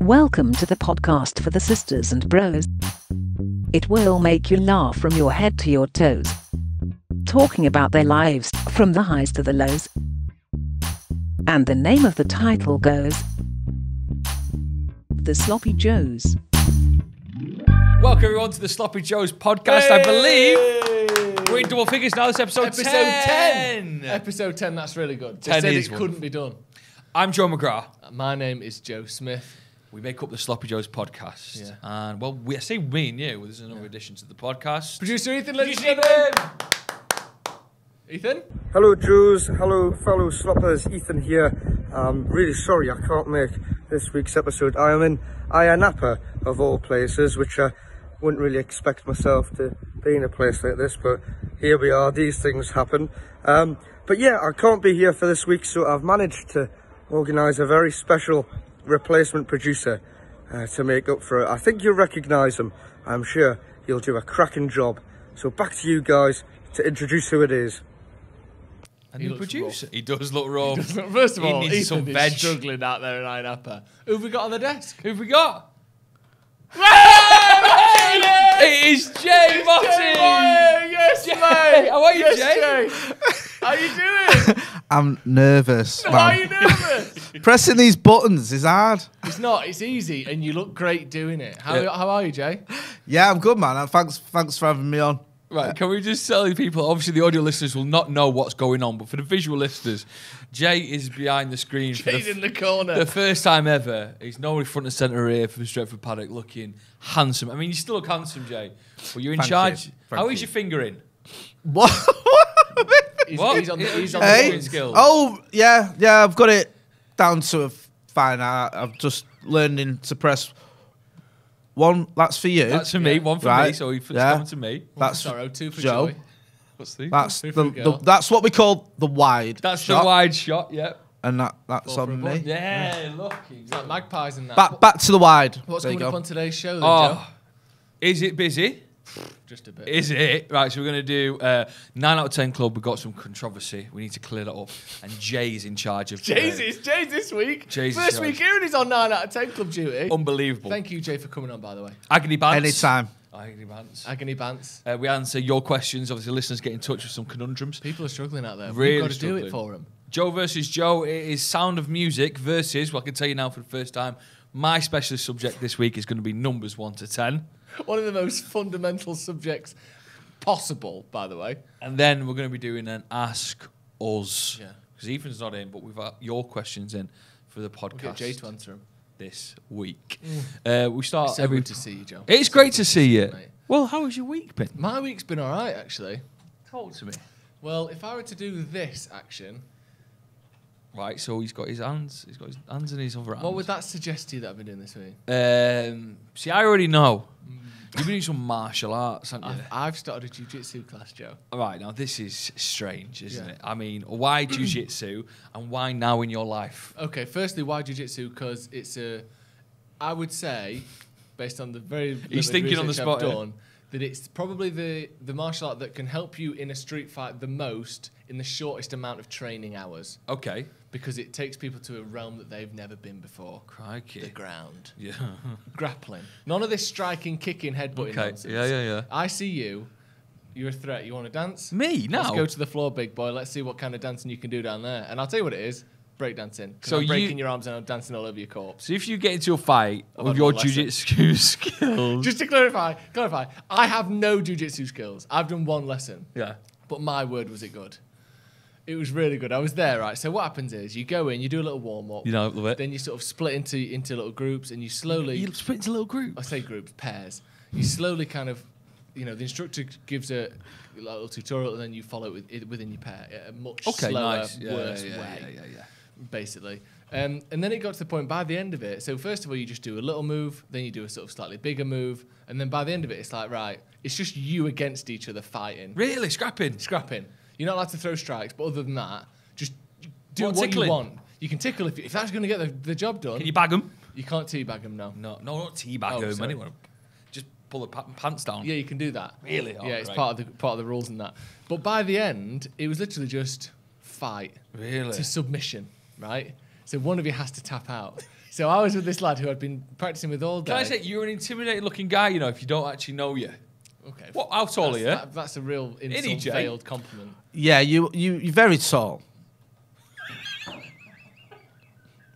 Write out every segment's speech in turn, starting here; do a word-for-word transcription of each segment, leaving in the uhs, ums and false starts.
Welcome to the podcast for the sisters and bros. It will make you laugh from your head to your toes. Talking about their lives, from the highs to the lows. And the name of the title goes... The Sloppy Joes. Welcome everyone to the Sloppy Joes podcast. Hey! I believe we're in double figures now. This is episode, episode ten. ten. Episode ten, that's really good. They ten said it one. couldn't be done. I'm Joe McGrath. My name is Joe Smith. We make up the Sloppy Joes podcast. Yeah. And, well, we, I say we and you, there's another yeah. addition to the podcast. Producer Ethan, ladies and gentlemen. Ethan? Hello, Joes. Hello, fellow sloppers. Ethan here. I'm really sorry I can't make this week's episode. I am in Ayia Napa, of all places, which I wouldn't really expect myself to be in a place like this, but here we are. These things happen. Um, but, yeah, I can't be here for this week, so I've managed to organise a very special replacement producer uh, to make up for it. I think you'll recognise him. I'm sure he'll do a cracking job. So back to you guys to introduce who it is. And the producer. Rough. He does look raw. First of all, he needs Ethan some veg. Struggling out there in Ayia Napa. Who have we got on the desk? Who have we got? It is Jay Motty. Yes, Jay. Mate. How are you, yes, Jay? Jay. How are you doing? I'm nervous. How man. are you nervous? Pressing these buttons is hard. It's not. It's easy, and you look great doing it. How, yeah. how are you, Jay? Yeah, I'm good, man. Thanks, thanks for having me on. Right, yeah. Can we just tell people, obviously the audio listeners will not know what's going on, but for the visual listeners, Jay is behind the screen. Jay's in the corner. The first time ever. He's normally front and centre here for Stretford Paddock, looking handsome. I mean, you still look handsome, Jay, but you're in Thank charge. You. How you. is your finger in? What? He's, what? he's on the, he's on hey. the skills. Oh, yeah, yeah, I've got it down to a fine art. I've just learning to press one, that's for you. That's for yeah. me, one for right. me, so it's yeah. coming to me. That's Sorrow, two for Joe. Joey. What's the, that's, the, the, that's what we call the wide That's shot. the wide shot, yeah. And that, that's Four on me. Yeah, yeah. lucky. It's like magpies and that. Back, back to the wide. What's there going up on today's show then, oh, Joe? Is it busy? Just a bit. Is it? Right, so we're going to do uh, nine out of ten Club. We've got some controversy. We need to clear that up. And Jay's in charge of... Jay's is Jay's this week. Jay's First week here and he's on nine out of ten Club duty. Unbelievable. Thank you, Jay, for coming on, by the way. Agony Bants. Anytime. Agony Bants. Agony Bants. Uh, we answer your questions. Obviously, listeners get in touch with some conundrums. People are struggling out there. Really We've got to struggling. do it for them. Joe versus Joe. It is Sound of Music versus, well, I can tell you now for the first time, my specialist subject this week is going to be numbers one to ten. One of the most fundamental subjects possible, by the way. And then we're going to be doing an Ask Us. Yeah. Because Ethan's not in, but we've got your questions in for the podcast. We'll get Jay to answer them this week. Mm. Uh, we start. It's so every... good to see you, Joe. It's, it's great so to see you. Mate. Well, how has your week been? My week's been all right, actually. Talk to me. Well, if I were to do this action. Right, so he's got his hands. He's got his hands in his other hands. What would that suggest to you that I've been doing this week? Um, see, I already know. You've been doing some martial arts, haven't you? I've, I've started a jiu-jitsu class, Joe. All right, now this is strange, isn't yeah. it? I mean, why jiu-jitsu and why now in your life? Okay, firstly, why jiu-jitsu? Because it's a, I would say, based on the very he's thinking on the spot I've done, yeah. that it's probably the the martial art that can help you in a street fight the most in the shortest amount of training hours. Okay. Because it takes people to a realm that they've never been before. Crikey. The ground. Yeah. Grappling. None of this striking, kicking, headbutting okay. nonsense. Yeah, yeah, yeah. I see you. You're a threat. You want to dance? Me? No. Let's go to the floor, big boy. Let's see what kind of dancing you can do down there. And I'll tell you what it is. Breakdancing. So I'm breaking you, your arms and I'm dancing all over your corpse. So if you get into a fight I've with your jiu-jitsu skills... Just to clarify, clarify, I have no jiu-jitsu skills. I've done one lesson. Yeah. But my word, was it good. It was really good. I was there, right? So what happens is you go in, you do a little warm-up. You know, love it. Then you sort of split into into little groups and you slowly... You split into little groups? I say groups, pairs. You slowly kind of, you know, the instructor gives a little tutorial and then you follow it with, within your pair. A much okay, slower, nice. yeah, worse yeah, yeah, way, yeah, yeah, yeah, yeah. basically. Um, and then it got to the point, by the end of it, so first of all, you just do a little move, then you do a sort of slightly bigger move, and then by the end of it, it's like, right, it's just you against each other fighting. Really? Scrapping? Scrapping. You're not allowed to throw strikes, but other than that, just do what, what you want. You can tickle if, you, if that's going to get the, the job done. Can you bag them? You can't teabag them, no. No, no, not teabag them. Oh, anyone. Just pull the pants down. Yeah, you can do that. Really? Oh, yeah, great. It's part of the part of the rules and that. But by the end, it was literally just fight really? to submission, right? So one of you has to tap out. So I was with this lad who I'd been practicing with all day. Can I say, you're an intimidating looking guy, you know, if you don't actually know you. Okay. What, how tall are you? That, that's a real insult, veiled compliment. Yeah, you, you, you're very tall.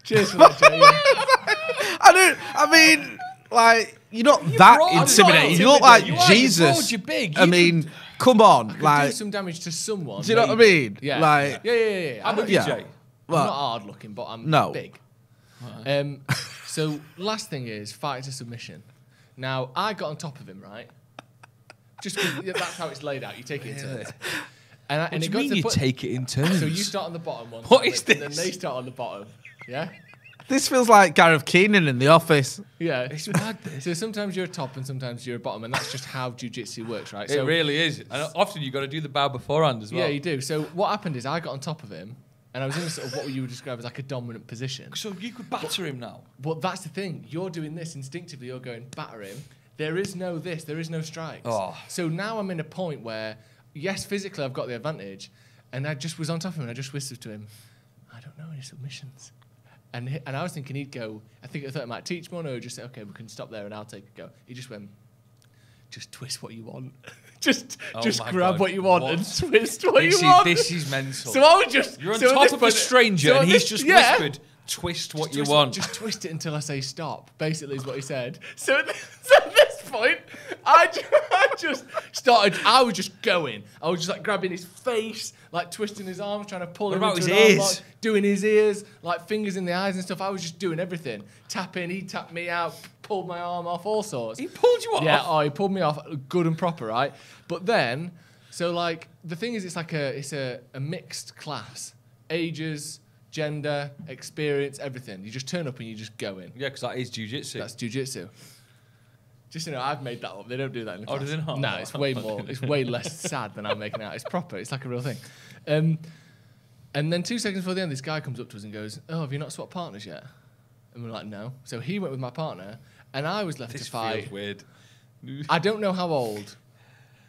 Cheers for that, Jay. I don't, I mean, like, you're not you're that broad, intimidating. Not you look like you Jesus. You're broad, you're big. You I mean, could, come on. I could like, do some damage to someone. Do you maybe. know what I mean? Yeah. Like, yeah, yeah, yeah. yeah. I'm with you, yeah. Jay. Well, I'm not hard looking, but I'm no. big. Right. Um, so, last thing is, fight to submission. Now, I got on top of him, right? Just because that's how it's laid out. You take it in turns. And, I, what and do it you got mean to you put, take it in turns? So you start on the bottom one. What is this? And then they start on the bottom. Yeah? This feels like Gareth Keenan in The Office. Yeah. It's mad, this. So sometimes you're a top and sometimes you're a bottom, and that's just how jiu-jitsu works, right? It so really is. And often you've got to do the bow beforehand as well. Yeah, you do. So what happened is I got on top of him, and I was in a sort of what you would describe as like a dominant position. So you could batter but, him now. But that's the thing. You're doing this instinctively. You're going, batter him. There is no this. There is no strikes. Oh. So now I'm in a point where, yes, physically I've got the advantage, and I just was on top of him, and I just whispered to him, I don't know any submissions. And he, and I was thinking he'd go, I think I thought I might teach one, or just say, okay, we can stop there, and I'll take a go. He just went, just twist what you want. Just, oh just grab God. what you want what? and twist what this you is, want. This is mental. So I would just... You're on so top of a stranger so and he's this, just yeah. whispered, twist what just you twist, want. Just twist it until I say stop, basically is what he said. So at, th so at this point, I just, I just started... I was just going. I was just like grabbing his face, like twisting his arms, trying to pull what him about into his ears? Arm, like, doing his ears, like fingers in the eyes and stuff. I was just doing everything. Tapping, he tapped me out, pulled my arm off, all sorts. He pulled you off? Yeah, oh, he pulled me off good and proper, right? But then, so like, the thing is, it's like a, it's a, a mixed class. Ages, gender, experience, everything. You just turn up and you just go in. Yeah, because that is jiu-jitsu. That's jiu-jitsu. Just, you know, I've made that up. They don't do that in the class. Oh, do they not? No, it's way more, it's way less sad than I'm making out. It's proper. It's like a real thing. Um, and then two seconds before the end, this guy comes up to us and goes, oh, have you not swapped partners yet? And we're like, no. So he went with my partner, and I was left this to fight. This feels weird. I don't know how old.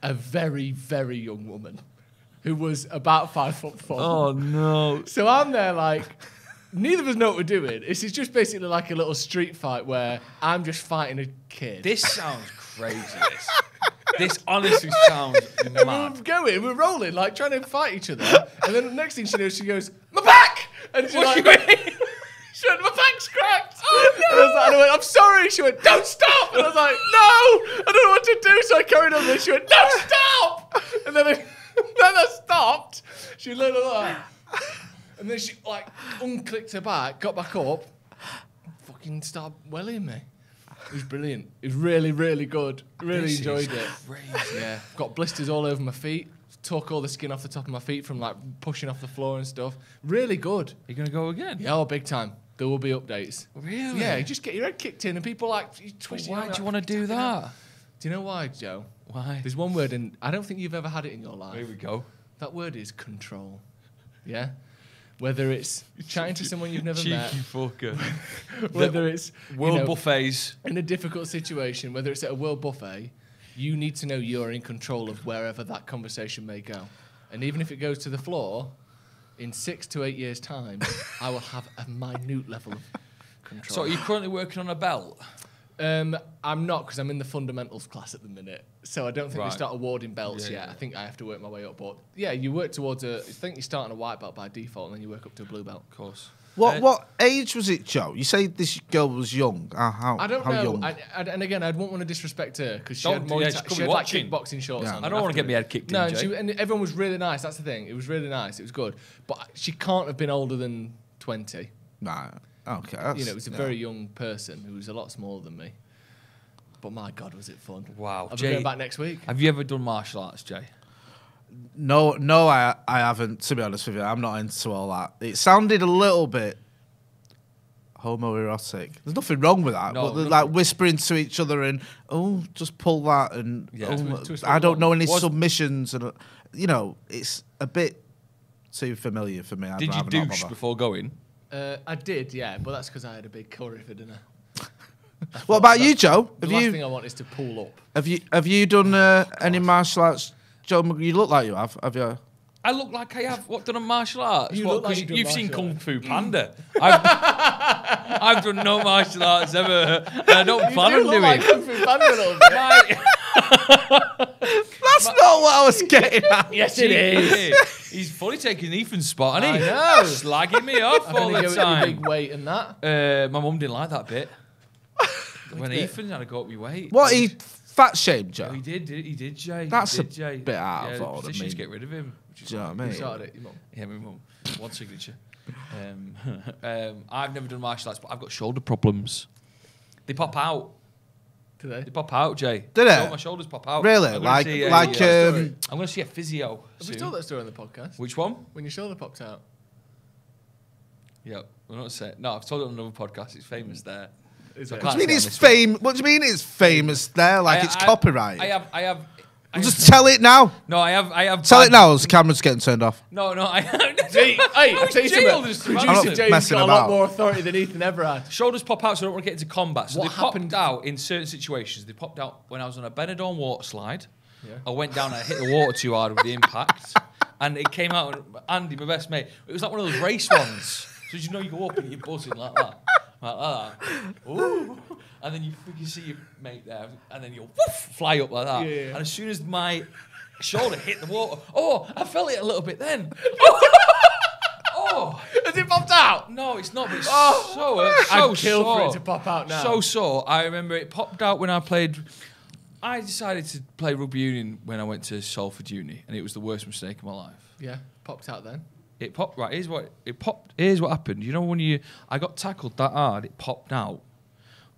A very, very young woman who was about five foot four. Oh, no. So I'm there like, neither of us know what we're doing. This is just basically like a little street fight where I'm just fighting a kid. This sounds crazy, this. This honestly sounds mad. And we're going, we're rolling, like trying to fight each other. And then the next thing she knows, she goes, my back! And she's what like, you mean? She went, my back's cracked. Oh, no. And I, was like, and I went, I'm sorry. She went, don't stop. And I was like, no, I don't know what to do. So I carried on this. She went, no, stop. And then I, then I stopped. She looked like, and then she like unclicked her back, got back up, fucking started welling me. It was brilliant. It was really, really good. Really this enjoyed it. Crazy. Yeah. Got blisters all over my feet. Took all the skin off the top of my feet from like pushing off the floor and stuff. Really good. Are you going to go again? Yeah, oh, big time. There will be updates. Really? Yeah, you just get your head kicked in and people like... You twist why do like, you want to do that? Out. Do you know why, Joe? Why? There's one word, and I don't think you've ever had it in your life. Here we go. That word is control. Yeah? Whether it's chatting to someone you've never Cheeky met... Cheeky fucker. Whether it's... World you know, buffets. In a difficult situation, whether it's at a world buffet, you need to know you're in control of wherever that conversation may go. And even if it goes to the floor... In six to eight years' time, I will have a minute level of control. So are you currently working on a belt? Um, I'm not, because I'm in the fundamentals class at the minute. So I don't think right. they start awarding belts yeah, yet. Yeah. I think I have to work my way up. But yeah, you work towards a... I think you start on a white belt by default, and then you work up to a blue belt. Of course. What uh, what age was it, Joe? You say this girl was young. Uh, how, I don't how know. Young? I, I, and again, I wouldn't want to disrespect her because she had, yeah, she had like kickboxing shorts yeah. on. I don't want to get my head kicked no, in, No, and, and everyone was really nice. That's the thing. It was really nice. It was good. But she can't have been older than twenty. Nah. Okay. That's, you know, it was a yeah. very young person who was a lot smaller than me. But my God, was it fun. Wow. I'll be going back next week. Have you ever done martial arts, Jay? No, no, I I haven't, to be honest with you. I'm not into all that. It sounded a little bit homoerotic. There's nothing wrong with that. No, but they're like whispering to each other and, oh, just pull that and yeah, oh, twist, twist I don't know any what? submissions. And you know, it's a bit too familiar for me. I'd did you douche before going? Uh, I did, yeah, but that's because I had a big curry for dinner. What about you, Joe? The have last you, thing I want is to pull up. Have you, have you done uh, any martial arts? Joe, you look like you have. Have you? I look like I have what done a martial arts. You what, look like you you've seen Kung Fu Panda. I've, I've done no martial arts ever. And I don't you plan do on doing. Like Kung Fu Panda a little bit. My, That's my, not what I was getting at. Yes, it is. He's fully taking Ethan's spot, isn't he? I know. Slagging me off I'm all the time. A big weight and that. Uh, my mum didn't like that bit. When bit. Ethan had to go up your weight. What he fat shamed Jay. Yeah, he did. He did Jay. That's did, a Jay. bit out yeah, of order. Just get rid of him. Do you know what I mean? Started it, your mum. Yeah, my mum. One signature. Um, um, I've never done martial arts, but I've got shoulder problems. They pop out. Do they? They pop out, Jay. Do they? My shoulders pop out. Really? Like, see, like, uh, like um, I'm going to see a physio. Have soon. we told that story on the podcast? Which one? When your shoulder pops out. Yeah, we're not saying. No, I've told it on another podcast. It's famous there. Is so it? What do you mean it's famous? What do you mean it's famous there? Like I, it's I, copyright. I have. I have. I just have, tell it now. No, I have. I have. Tell it now. The camera's getting turned off. No, no. I have. Jay, hey, I Jay, Jay, producer Jay's got a lot more authority than Ethan ever had. Shoulders pop out, so I don't want to get into combat. So what they happened? popped out in certain situations. They popped out when I was on a Benidorm water slide. Yeah. I went down and I hit the water too hard with the impact, and it came out. And Andy, my best mate, it was like one of those race ones. So you know you go up and you're buzzing like that. Like that. Ooh. And then you, you see your mate there, and then you'll woof, fly up like that. Yeah, yeah. And as soon as my shoulder hit the water, oh, I felt it a little bit then. Oh, oh. Has it popped out? No, it's not, but it's oh. so, it's so I'd kill sore. for it to pop out now. So sore. I remember it popped out when I played. I decided to play rugby union when I went to Salford Uni, and it was the worst mistake of my life. Yeah, popped out then. It popped, right, here's what, it popped, here's what happened. You know when you, I got tackled that hard, it popped out,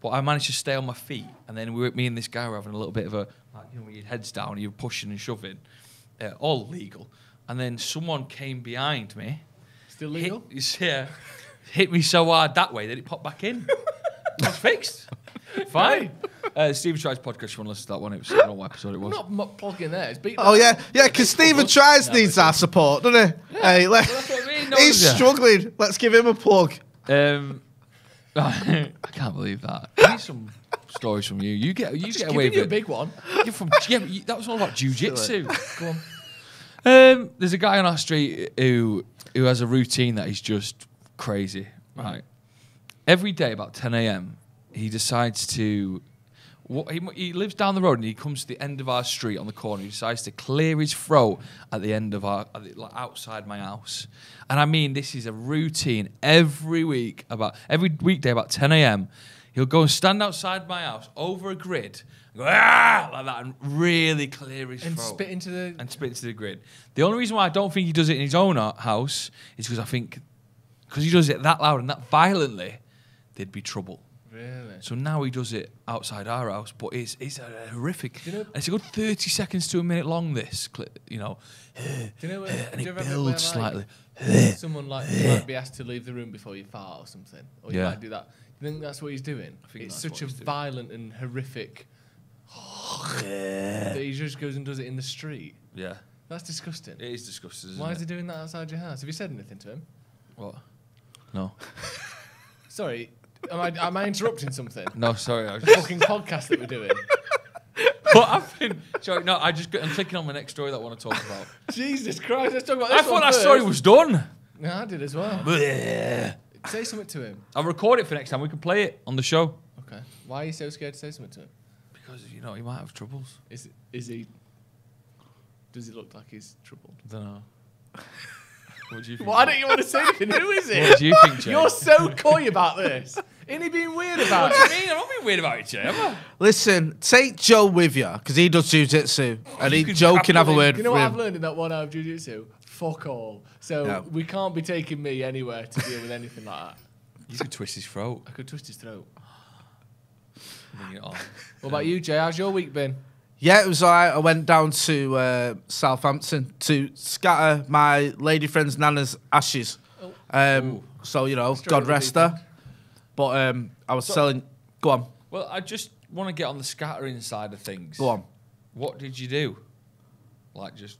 but I managed to stay on my feet, and then we were, me and this guy were having a little bit of a, like, you know, when your head's down, you're pushing and shoving, uh, all legal, and then someone came behind me. Still legal? Hit, yeah, hit me so hard that way that it popped back in. I was fixed. Fine. Uh, Stephen Tries podcast, you want to listen to that one? It was, I don't know what episode it was. I'm not plugging there. It's oh, yeah. Yeah, because Stephen Tries needs our support, doesn't he? Yeah. Hey, let, well, that's what I mean. no, he's struggling. It. Let's give him a plug. Um, I can't believe that. I need some stories from you. You get, you get away with you it. a big one. You're from, yeah, you, that was all about jiu-jitsu. Go on. Um, there's a guy on our street who, who has a routine that is just crazy. Right. Every day about ten A M, he decides to... What, he, he lives down the road and he comes to the end of our street on the corner. He decides to clear his throat at the end of our, at the, like outside my house. And I mean, this is a routine every week, about every weekday about ten A M. He'll go and stand outside my house over a grid, and go ah! like that, and really clear his and throat. And spit into the and spit into the grid. The only reason why I don't think he does it in his own house is because I think because he does it that loud and that violently, there'd be trouble. Really? So now he does it outside our house, but it's it's a horrific. You know, it's a good thirty seconds to a minute long. This, you know, you know where, and it builds slightly. Like, someone like you might be asked to leave the room before you fart or something, or you yeah. might do that. You think that's what he's doing? I think it's such a violent and horrific that he just goes and does it in the street. Yeah, that's disgusting. It is disgusting. Isn't Why it? is he doing that outside your house? Have you said anything to him? What? No. Sorry. Am I, am I interrupting something? No, sorry. I was just fucking podcast that we're doing. What happened? Sorry, no, I just got, I'm clicking on my next story that I want to talk about. Jesus Christ, let's talk about this I thought that first. story was done. No, I did as well. Say something to him. I'll record it for next time. We can play it on the show. Okay. Why are you so scared to say something to him? Because, you know, he might have troubles. Is, it, is he... Does he look like he's troubled? I don't know. What do you think? Why don't you want to say anything? Who is it? What do you think, Jay? You're so coy about this. Ain't he being weird about it? What do you mean? I'm not being weird about it, Jay, am I? Listen, take Joe with you, because he does jiu-jitsu, and he, Joe can have a word with him. You know what I've learned in that one hour of jiu-jitsu? Fuck all. So no. we can't be taking me anywhere to deal with anything like that. You could twist his throat. I could twist his throat. Bring it on. What about you, Jay? How's your week been? Yeah, it was all right. I went down to uh, Southampton to scatter my lady friend's nana's ashes. Oh. Um, so, you know, Straight God rest her. But um, I was so, selling... Go on. Well, I just want to get on the scattering side of things. Go on. What did you do? Like, just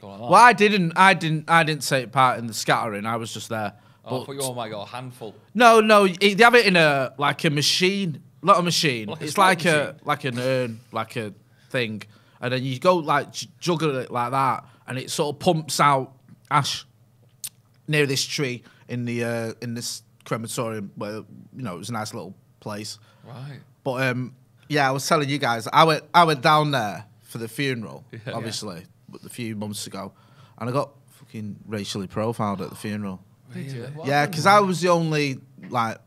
go on. Well, I didn't, I, didn't, I didn't take part in the scattering. I was just there. Oh, but, I thought you were, oh my God, a handful. No, no. They have it in a, like a machine. Not a machine. Like it's a like, machine. A, like an urn, like a... thing, and then you go like juggle it like that, and it sort of pumps out ash near this tree in the uh, in this crematorium where, you know, it was a nice little place. Right. But um, yeah, I was telling you guys, I went I went down there for the funeral, yeah, obviously, yeah. a few months ago, and I got fucking racially profiled at the funeral. Did you? What yeah, because I was the only like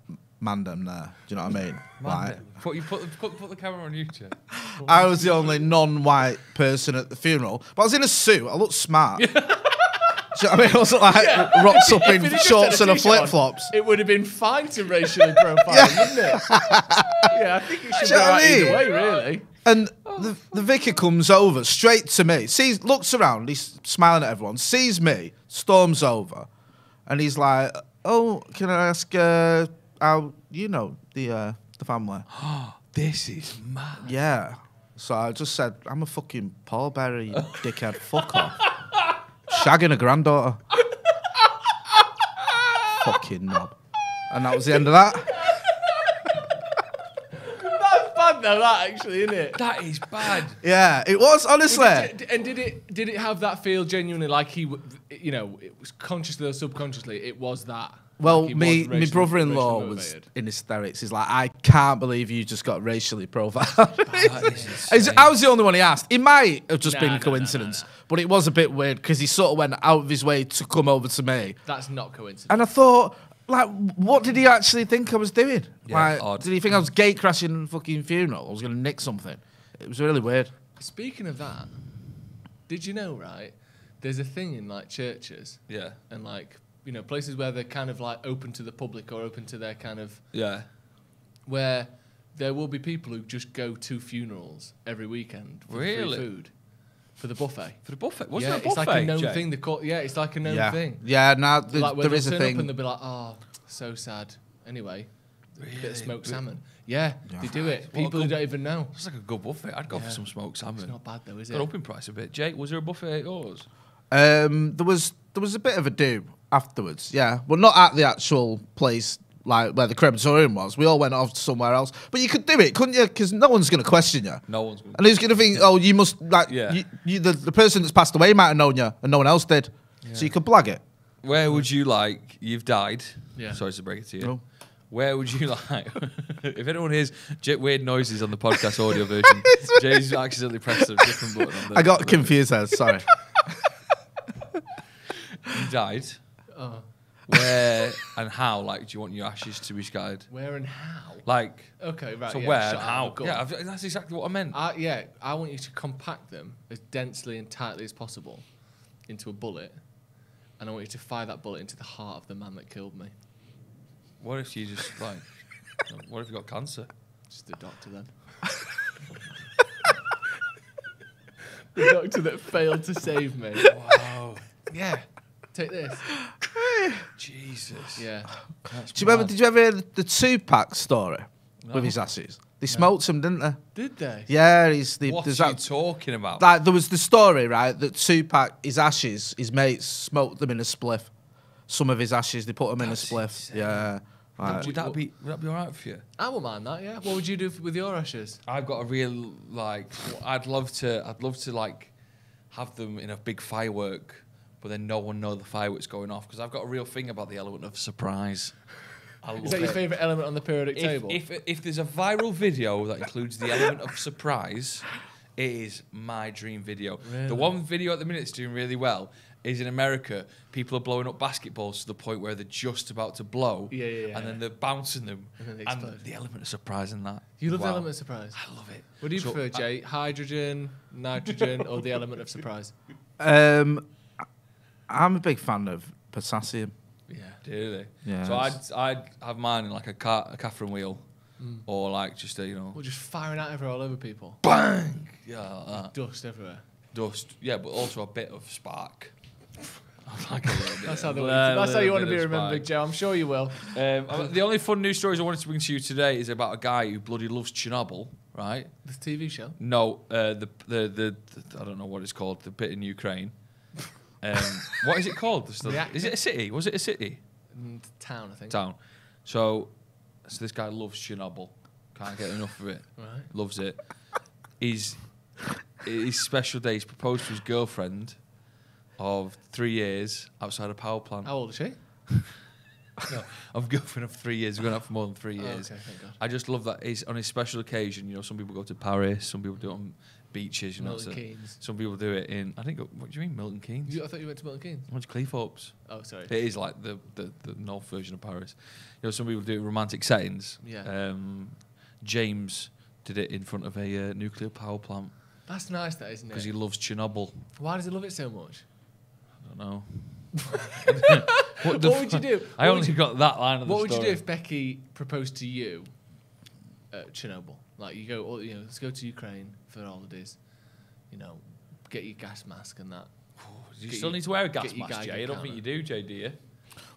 mandem there. Do you know what I mean? Like, put you put, put put the camera on YouTube. I was the only non-white person at the funeral, but I was in a suit. I looked smart. Do you know what I mean? I wasn't like yeah. rocks up in shorts and a flip flops. It would have been fine to racially profile, yeah. wouldn't it? Yeah, I think it should do be right I mean? either way, really. And oh, the, the vicar comes over straight to me, sees, looks around, he's smiling at everyone, sees me, storms over, and he's like, "Oh, can I ask uh, how you know the uh, the family?" Oh, this is mad. Yeah. So I just said, "I'm a fucking pallbearer, you dickhead. Fuck off." Shagging a granddaughter. Fucking knob. And that was the end of that. That's bad though, that actually, isn't it? That is bad. Yeah, it was, honestly. Did it, and did it did it have that feel genuinely like he, you know, it was consciously or subconsciously, it was that? Well, like me, my brother-in-law was in hysterics. He's like, "I can't believe you just got racially profiled." I was the only one he asked. It might have just nah, been nah, coincidence, nah, nah, nah. but it was a bit weird because he sort of went out of his way to come over to me. That's not coincidence. And I thought, like, what did he actually think I was doing? Yeah, like, odd. Did he think I was gate crashing fucking funeral? I was going to nick something. It was really weird. Speaking of that, did you know, right, there's a thing in, like, churches. Yeah. And, like... you know, places where they're kind of like open to the public or open to their kind of... Yeah. Where there will be people who just go to funerals every weekend for really? free food. For the buffet. For the buffet? Wasn't yeah, it a buffet, it's like a known Jay? thing. They call, yeah, it's like a known yeah. thing. Yeah, now the, like there is a thing. They'll turn up and they'll be like, "Oh, so sad. Anyway, really? a bit of smoked really? salmon." Yeah, yeah, they do it. People good, who don't even know. It's like a good buffet. I'd go yeah. for some smoked salmon. It's not bad though, is it? Got up in price a bit. Jake, was there a buffet at yours? Um, there was, there was a bit of a do. Afterwards, yeah. Well, not at the actual place, like, where the crematorium was. We all went off to somewhere else. But you could do it, couldn't you? Because no one's going to question you. No one's going to. And who's going to think, oh, you must, like, yeah. you, you, the, the person that's passed away might have known you, and no one else did. Yeah. So you could blag it. Where would you like, you've died. Yeah. Sorry to break it to you. No. Where would you like, if anyone hears weird noises on the podcast audio version, Jay's accidentally pressed a different button on the... I got confused there, sorry. You died. Oh. Where and how, like, do you want your ashes to be scattered? Where and how? Like, okay, right. So yeah, where and how? Yeah, I've, that's exactly what I meant. I, yeah, I want you to compact them as densely and tightly as possible into a bullet, and I want you to fire that bullet into the heart of the man that killed me. What if you just, like, what if you got cancer? Just the doctor then. The doctor that failed to save me. Wow. Yeah. Take this. Jesus. Yeah. That's Do you mad. remember? Did you ever hear the, the Tupac story no. with his asses? They no. smoked him, didn't they? Did they? Yeah. He's the. What are that, you talking about? Like, there was the story, right? That Tupac, his ashes, his mates smoked them in a spliff. Some of his ashes, they put them That's in a spliff. Insane. Yeah. Right. Would that be would that be all right for you? I wouldn't mind that. Yeah. What would you do with your ashes? I've got a real like. I'd love to. I'd love to like have them in a big firework. But then no one knows the fireworks going off because I've got a real thing about the element of surprise. I love Is that your favourite element on the periodic if, table? If, if there's a viral video that includes the element of surprise, it is my dream video. Really? The one video at the minute that's doing really well is in America. People are blowing up basketballs to the point where they're just about to blow, yeah, yeah, yeah. and then they're bouncing them. And, and the element of surprise in that. You love wow. the element of surprise? I love it. What do you so prefer, Jay? I hydrogen, nitrogen, or the element of surprise? Um... I'm a big fan of potassium. Yeah, do they? Yeah. So I'd I'd have mine in like a car, a Catherine wheel, mm. or like just a you know. Or just firing out everywhere all over people. Bang! Yeah, like that. Dust everywhere. Dust. Yeah, but also a bit of spark. I like a little bit. That's how they want. That's how you want to be remembered, Joe. I'm sure you will. Um, the only fun news stories I wanted to bring to you today is about a guy who bloody loves Chernobyl. Right. The T V show. No, uh, the, the the the I don't know what it's called. The bit in Ukraine. Um, what is it called? Is it a city? Was it a city? Mm, town, I think. Town. So, so this guy loves Chernobyl. Can't get enough of it. Right. Loves it. He's, his special day, he's proposed to his girlfriend, of three years outside a power plant. How old is she? No, I'm going for enough three years. We're going out for more than three years. Oh, okay, thank God. I just love that. It's on a special occasion. You know, some people go to Paris. Some people do it on beaches. You Milton know, so Keynes. Some people do it in. I think. What do you mean, Milton Keynes? You, I thought you went to Milton Keynes. I went to Cleethorpes. Oh, sorry. It is like the, the the north version of Paris. You know, some people do it in romantic settings. Yeah. Um, James did it in front of a uh, nuclear power plant. That's nice, that isn't it? Because he loves Chernobyl. Why does he love it so much? I don't know. What, what would you do? I what only you, got that line of the story. What would you do if Becky proposed to you at Chernobyl? Like, you go, you know, let's go to Ukraine for holidays. You know, get your gas mask and that. Do you get still your, need to wear a gas mask, Jay? I don't think you do, Jay, do you?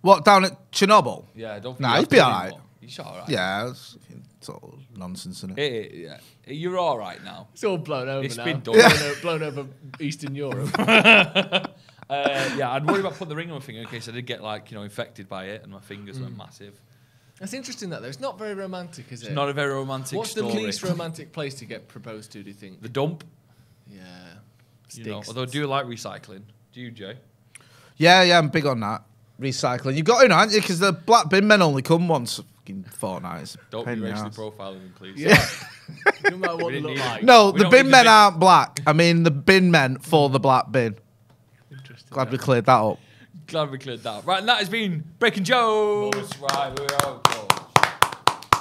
What, down at Chernobyl? Yeah, I don't think nah, you you'd be all right. Anymore. You're all right. Yeah, it's sort of nonsense, isn't it? It, it yeah. You're all right now. It's all blown over it's now. It's been done. Yeah. Blown over Eastern Europe. uh, yeah, I'd worry about putting the ring on my finger in case I did get, like, you know, infected by it and my fingers mm. went massive. That's interesting, that, though. It's not very romantic, is it's it? It's not a very romantic What's story. What's the least romantic place to get proposed to, do you think? The dump. Yeah. You know, although I do like recycling. Do you, Jay? Yeah, yeah, I'm big on that. Recycling. You've got to, aren't you? Because the black bin men only come once fucking fortnight. Don't be racially profiling them, please. Yeah. No matter what they look like. No, we the bin men aren't black. I mean, the bin men for the black bin. Interesting. Glad yeah. we cleared that up. Glad we cleared that up. Right, and that has been Breaking Joe's. Right, we are Joe's.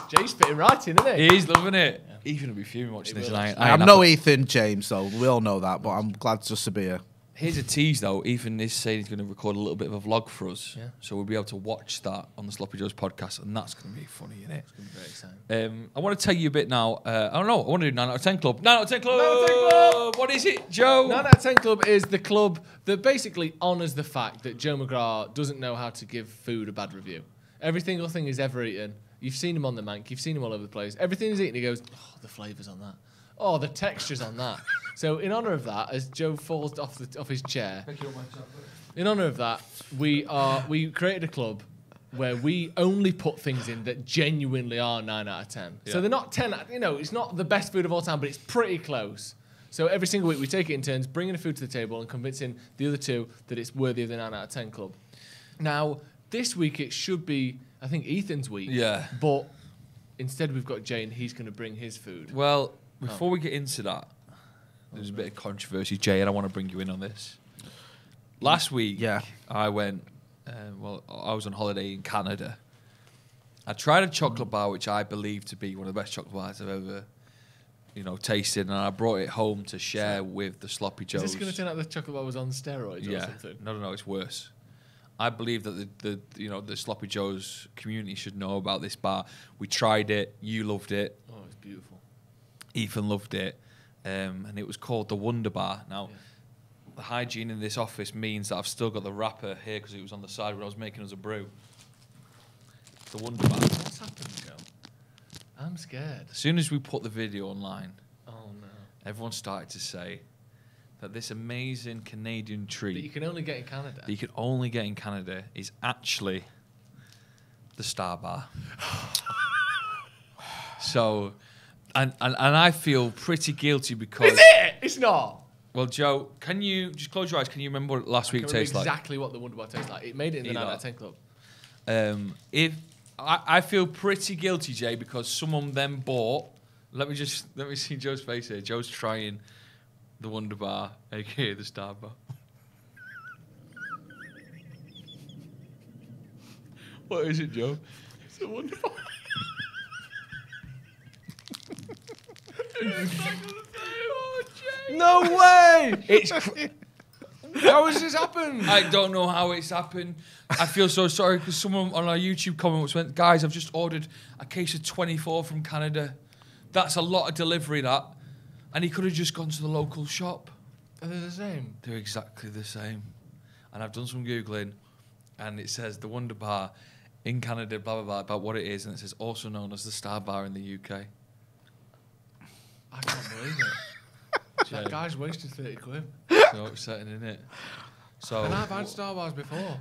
Jay's fitting right in, isn't he? He's loving it. Yeah. Ethan will be fuming watching it this. I, I I'm no Ethan James, though. We all know that, but I'm glad just to be here. Here's a tease, though. Ethan is saying he's going to record a little bit of a vlog for us. Yeah. So we'll be able to watch that on the Sloppy Joes podcast, and that's going to be funny, isn't it? It's going to be very exciting. Um, I want to tell you a bit now. Uh, I don't know. I want to do nine out of ten Club. nine out of ten Club! nine out of ten Club! What is it, Joe? nine out of ten Club is the club that basically honours the fact that Joe McGrath doesn't know how to give food a bad review. Every single thing he's ever eaten. You've seen him on the Manc. You've seen him all over the place. Everything he's eaten, he goes, oh, the flavour's on that. Oh, the texture's on that. So in honour of that, as Joe falls off the, off his chair, in honour of that, we are we created a club where we only put things in that genuinely are nine out of ten. Yeah. So they're not ten, you know, it's not the best food of all time, but it's pretty close. So every single week we take it in turns, bringing the food to the table and convincing the other two that it's worthy of the nine out of ten Club. Now, this week it should be, I think, Ethan's week. Yeah. But instead we've got Jay and he's going to bring his food. Well... Before oh. we get into that, there's a bit of controversy, Jay, and I want to bring you in on this. Last week, yeah. I went, uh, well, I was on holiday in Canada. I tried a chocolate bar, which I believe to be one of the best chocolate bars I've ever, you know, tasted, and I brought it home to share so, with the Sloppy Joes. Is this going to turn out the chocolate bar was on steroids yeah. or something? No, no, no, it's worse. I believe that the, the you know the Sloppy Joes community should know about this bar. We tried it. You loved it. Oh, it's beautiful. Ethan loved it, um, and it was called the Wonder Bar. Now, yeah. the hygiene in this office means that I've still got the wrapper here because it was on the side when I was making us a brew. The Wonder Bar. What's happened, Joe? I'm scared. As soon as we put the video online, oh no! Everyone started to say that this amazing Canadian treat that you can only get in Canada. That you can only get in Canada is actually the Star Bar. So. And, and and I feel pretty guilty because... Is it? It's not. Well, Joe, can you... Just close your eyes. Can you remember what last week tastes like? exactly what the Wonder Bar tastes like. It made it in the nine out of ten Club. Um, if I, I feel pretty guilty, Jay, because someone then bought... Let me just... Let me see Joe's face here. Joe's trying the Wonder Bar, a k a the Star Bar. What is it, Joe? It's the Wonder Bar. Oh, no way! It's how has this happened? I don't know how it's happened. I feel so sorry because someone on our YouTube comments went, guys, I've just ordered a case of twenty-four from Canada. That's a lot of delivery, that. And he could have just gone to the local shop. Are they the same? They're exactly the same. And I've done some Googling, and it says the Wonder Bar in Canada, blah, blah, blah, about what it is, and it says also known as the Star Bar in the U K. I can't believe it. Jay. That guy's wasted thirty quid. So upsetting, isn't it? So and I've had Star Wars before.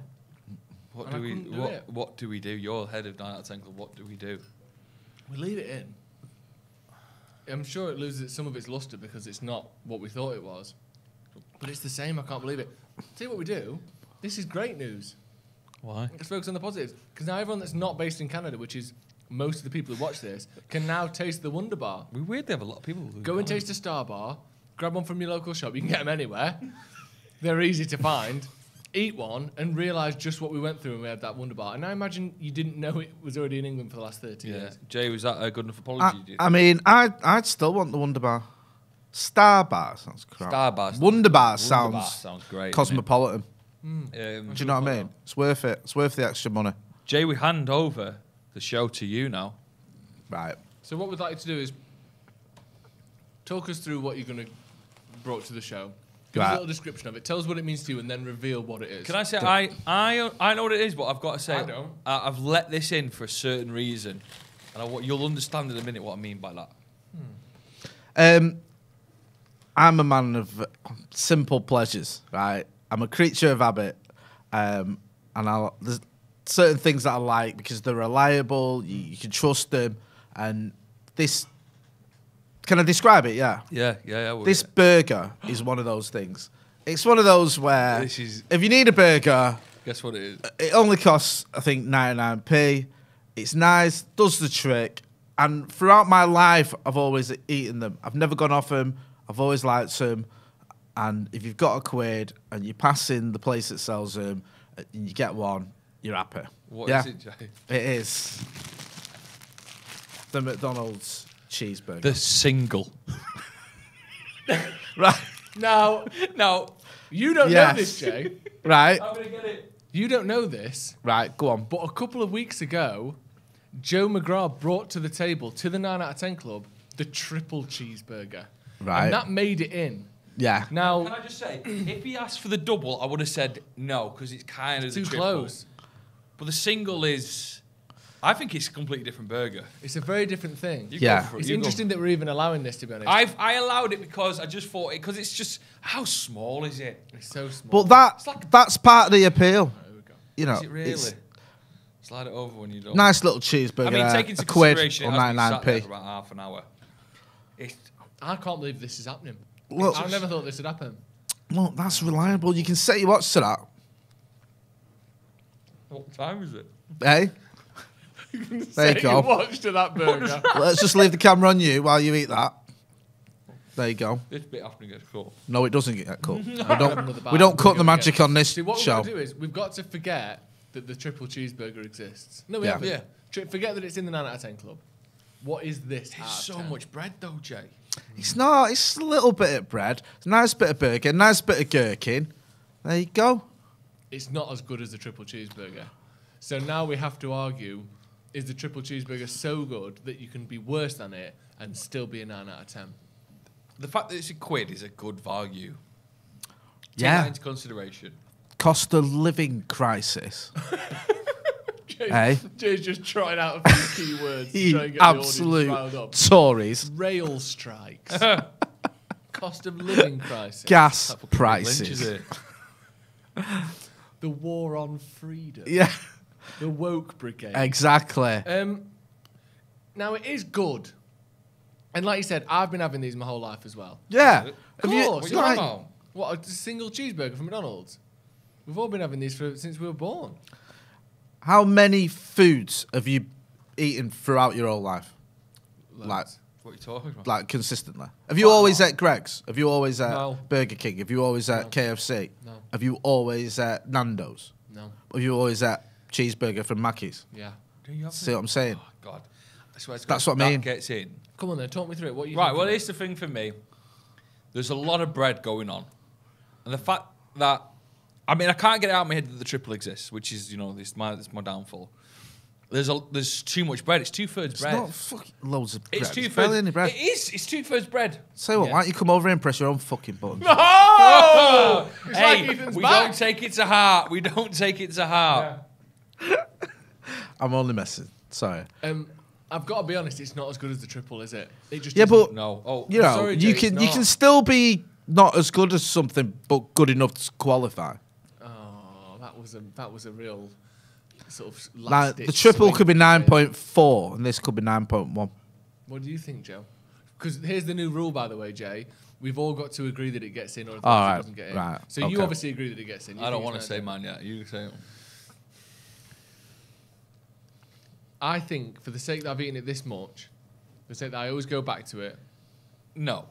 What do we do what, it. what do we do? You're head of nine out of ten Club. What do we do? We leave it in. I'm sure it loses some of its luster because it's not what we thought it was. But it's the same. I can't believe it. See what we do. This is great news. Why? Let's focus on the positives. Because now everyone that's not based in Canada, which is most of the people who watch this, can now taste the Wonder Bar. We weirdly have a lot of people. Who Go and taste a Star Bar. Grab one from your local shop. You can get them anywhere. They're easy to find. Eat one and realise just what we went through when we had that Wonder Bar. And I imagine you didn't know it was already in England for the last thirty yeah. years. Jay, was that a good enough apology? I, you did? I mean, I, I'd still want the Wonder Bar. Star Bar sounds crap. Star Bar. Wonder Bar sounds, Wonder Bar sounds great, cosmopolitan. Mm. Um, Do you know what I mean? It's worth it. It's worth the extra money. Jay, we hand over the show to you now. Right. So what we'd like to do is talk us through what you're going to brought to the show. Give right. us a little description of it. Tell us what it means to you and then reveal what it is. Can I say, I, I, I know what it is, but I've got to say, I don't. I, I've let this in for a certain reason. And I, you'll understand in a minute what I mean by that. Hmm. Um, I'm a man of simple pleasures, right? I'm a creature of habit, um, and I'll, there's certain things that I like because they're reliable, you, you can trust them, and this... Can I describe it? Yeah. Yeah, yeah, yeah. This burger is one of those things. It's one of those where this is, if you need a burger... Guess what it is? It only costs, I think, ninety-nine p. It's nice, does the trick, and throughout my life, I've always eaten them. I've never gone off them. I've always liked them. And if you've got a quid and you pass in the place that sells them and you get one, you're happy. What yeah. is it, Jay? It is the McDonald's cheeseburger. The single. Right. Now, now, you don't yes. know this, Jay. Right. I'm going to get it. You don't know this. Right, go on. But a couple of weeks ago, Joe McGrath brought to the table, to the nine out of ten club, the triple cheeseburger. Right. And that made it in. Yeah. Now, can I just say, if he asked for the double, I would have said no because it's kind of too close. But the single is, I think it's a completely different burger. It's a very different thing. You yeah. It. It's you interesting that we're even allowing this, to be honest. I've, I allowed it because I just thought it because it's just how small is it? It's so small. But that it's like, that's part of the appeal. Right, here we go. You know, is it really? It's, slide it over when you don't. Nice little cheeseburger. I mean, uh, take into consideration it has been sat there for about half an hour. It's, I can't believe this is happening. Look, I never thought this would happen. Look, that's reliable. You can set your watch to that. What time is it? Hey? You can set you your watch to that burger. Let's just leave the camera on you while you eat that. There you go. This bit often gets cut. No, it doesn't get cut. No. We don't, we don't cut the magic get. on this See, what show. What we've got to do is we've got to forget that the triple cheeseburger exists. No, we yeah. haven't. Yeah. Forget that it's in the nine out of ten club. What is this? There's so ten? much bread, though, Jay. It's not. It's a little bit of bread. It's a nice bit of burger, a nice bit of gherkin. There you go. It's not as good as the triple cheeseburger. So now we have to argue, is the triple cheeseburger so good that you can be worse than it and still be a nine out of ten? The fact that it's a quid is a good value. Take yeah. that into consideration. Cost of living crisis. Jay's, hey. Jay's just trying out a few key words to try and get absolute the audience riled up. Tories. Rail strikes. Cost of living crisis. Gas prices. Lynch, the war on freedom. Yeah. The woke brigade. Exactly. Um, now, it is good. And like you said, I've been having these my whole life as well. Yeah. Of course. You, what, like, what, a single cheeseburger from McDonald's? We've all been having these for, since we were born. How many foods have you eaten throughout your whole life? Loads. Like, what are you talking about? Like, consistently. Have you Quite always at Greggs? Have you always at no. Burger King? Have you always at no. K F C? No. Have you always at Nando's? No. Have you always at cheeseburger from Mackey's? Yeah. Do you have See it? what I'm saying? Oh, God. I swear it's That's what I mean. That gets in. Come on then, talk me through it. What are you Right, well, here's the thing for me. There's a lot of bread going on. And the fact that I mean, I can't get it out of my head that the triple exists, which is, you know, this my this my downfall. There's a there's too much bread. It's two thirds it's bread. It's not fucking loads of bread. It's two thirds bread. It is. It's two thirds bread. So what? Yeah. Why don't you come over and press your own fucking button? No! Oh! It's hey, like Ethan's we back. don't take it to heart. We don't take it to heart. Yeah. I'm only messing. Sorry. Um, I've got to be honest. It's not as good as the triple, is it? It just yeah, but no. Oh, you know, sorry, Jay, you can you can still be not as good as something, but good enough to qualify. Was a, that was a real sort of last like, the triple could be nine point four and this could be nine point one. What do you think, Joe? Because here's the new rule, by the way, Jay. We've all got to agree that it gets in, or oh, right, it doesn't get in. Right, so okay. you obviously agree that it gets in. You I don't want to say mine yet. You say it. I think, for the sake that I've eaten it this much, for the sake that I always go back to it. No,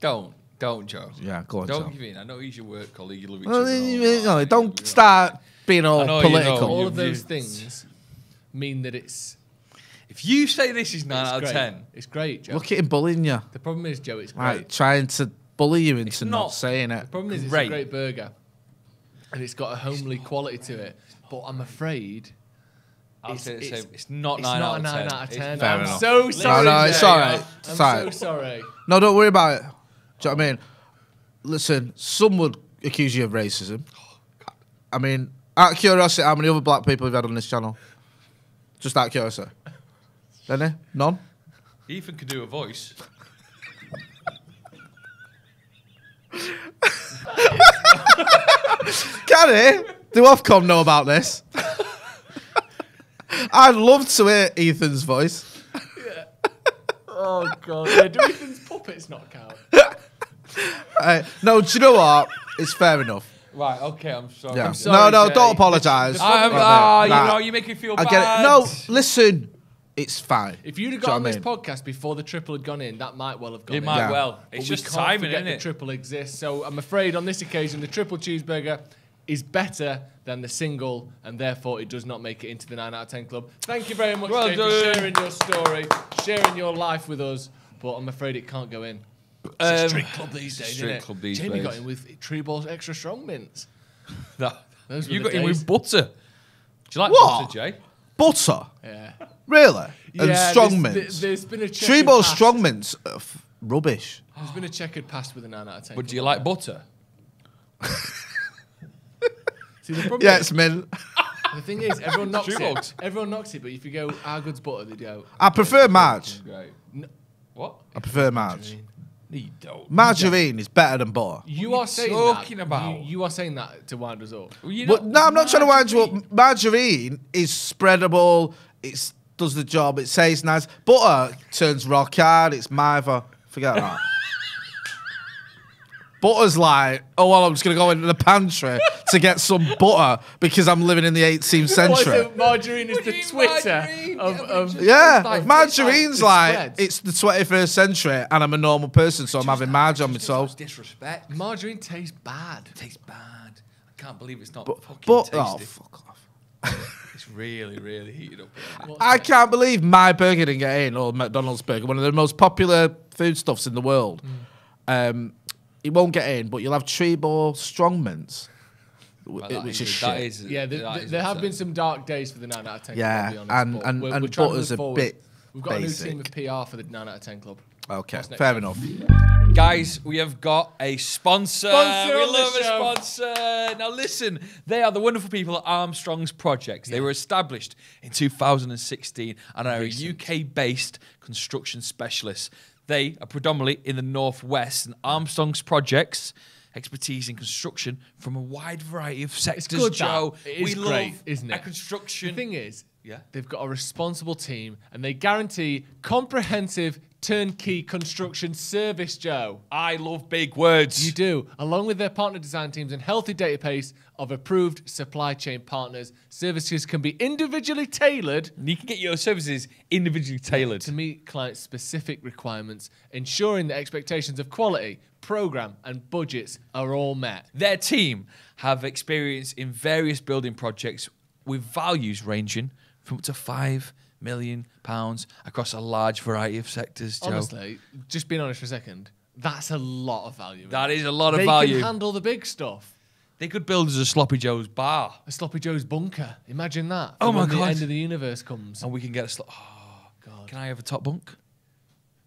don't. Don't, Joe. Yeah, go on, Don't Joe. give in. I know he's your work colleague. You well, no, no, don't you start being all political. You know, all you, of those you, things mean that it's... If you say this is nine out of ten, it's great, Joe. Look at him bullying you. The problem is, Joe, it's great. Right, trying to bully you into it's not, not saying it. The problem is great. It's a great burger, and it's got a homely quality to it, but I'm afraid... I'll it's, say the same. It's not it's nine, not out, a nine out of ten. Fair I'm enough. so sorry. No, no, it's all right. I'm sorry. so sorry. No, don't worry about it. Do you know what I mean? Listen, some would accuse you of racism. I mean, out of curiosity, how many other black people have had on this channel? Just out of curiosity. Any? None? Ethan could do a voice. Can he? Do Ofcom know about this? I'd love to hear Ethan's voice. Yeah. Oh, God. Yeah, do Ethan's puppets not count? uh, no, do you know what? It's fair enough. Right, okay, I'm sorry. Yeah. I'm sorry no, no, Jay. don't apologise. I'm, uh, nah. You know, you make me feel I bad. Get it. No, listen, it's fine. If you'd have got on this mean? podcast before the triple had gone in, that might well have gone it in. It might yeah. well. It's but just timing, isn't it? The triple exists, so I'm afraid on this occasion, the triple cheeseburger is better than the single, and therefore it does not make it into the nine out of ten club. Thank you very much, well Jay, for sharing your story, sharing your life with us, but I'm afraid it can't go in. It's um, a strict club these days, isn't it? Club these Jamie days. got in with Tree Balls Extra Strong mints. That, Those you got days. in with butter. Do you like what? butter, Jay? Butter? Yeah. Really? And yeah, strong there's, mints? There's been a Tree Balls Strong mints? Uh, rubbish. There's been a checkered past with a nine out of ten. But do you like now. butter? See, the yeah, it's mint. The thing is, everyone knocks True it. Balls. Everyone knocks it, but if you go, our good's butter, they go. I prefer Marge. No, what? I prefer Marge. You don't. Margarine is better than butter. You are, are saying talking that. about. You, you are saying that to wind us up. Well, you know, well, no, I'm not margarine. trying to wind you up. Margarine is spreadable. It does the job. It tastes nice. Butter turns rock hard. It's mither. Forget that. Butter's like, oh, well, I'm just going to go into the pantry to get some butter because I'm living in the eighteenth century. What, so margarine is the Twitter margarine? of... of yeah, it's like, margarine's it's like, like it's the twenty-first century and I'm a normal person, so just I'm having marge on my toes. Disrespect. Margarine tastes bad. It tastes bad. I can't believe it's not but, fucking but, tasty. Oh, fuck off. It's really, really heated up. What's I that? can't believe my burger didn't get in, or McDonald's burger, one of the most popular foodstuffs in the world. Mm. Um... It won't get in, but you'll have Tree Ball Strong mints, well, which is, is shit. That is, yeah, the, that the, is there have been some dark days for the nine out of ten yeah, club, Yeah, and, and, we're, and we're butter's a forward. bit We've got basic. a new team of P R for the nine out of ten club. Okay, fair enough. Guys, we have got a sponsor. sponsor we love a sponsor. Now listen, they are the wonderful people at Armstrong's Projects. Yeah. They were established in two thousand sixteen and are Recent. a U K-based construction specialist. They are predominantly in the northwest, and Armstrong's Projects expertise in construction from a wide variety of sectors. It's good, Joe. It is we great, love isn't it? Construction. The thing is, yeah, they've got a responsible team, and they guarantee comprehensive turnkey construction service, Joe. I love big words. You do. Along with their partner design teams and healthy database of approved supply chain partners, services can be individually tailored. And you can get your services individually tailored. To meet clients' specific requirements, ensuring the expectations of quality, program and budgets are all met. Their team have experience in various building projects with values ranging from up to five million pounds across a large variety of sectors, Joe. Honestly, just being honest for a second, that's a lot of value. That is a lot of they value. They can handle the big stuff. They could build us a Sloppy Joe's bar. A Sloppy Joe's bunker. Imagine that. Oh, and my when God. When the end of the universe comes. And we can get a Sloppy... Oh, God. Can I have a top bunk?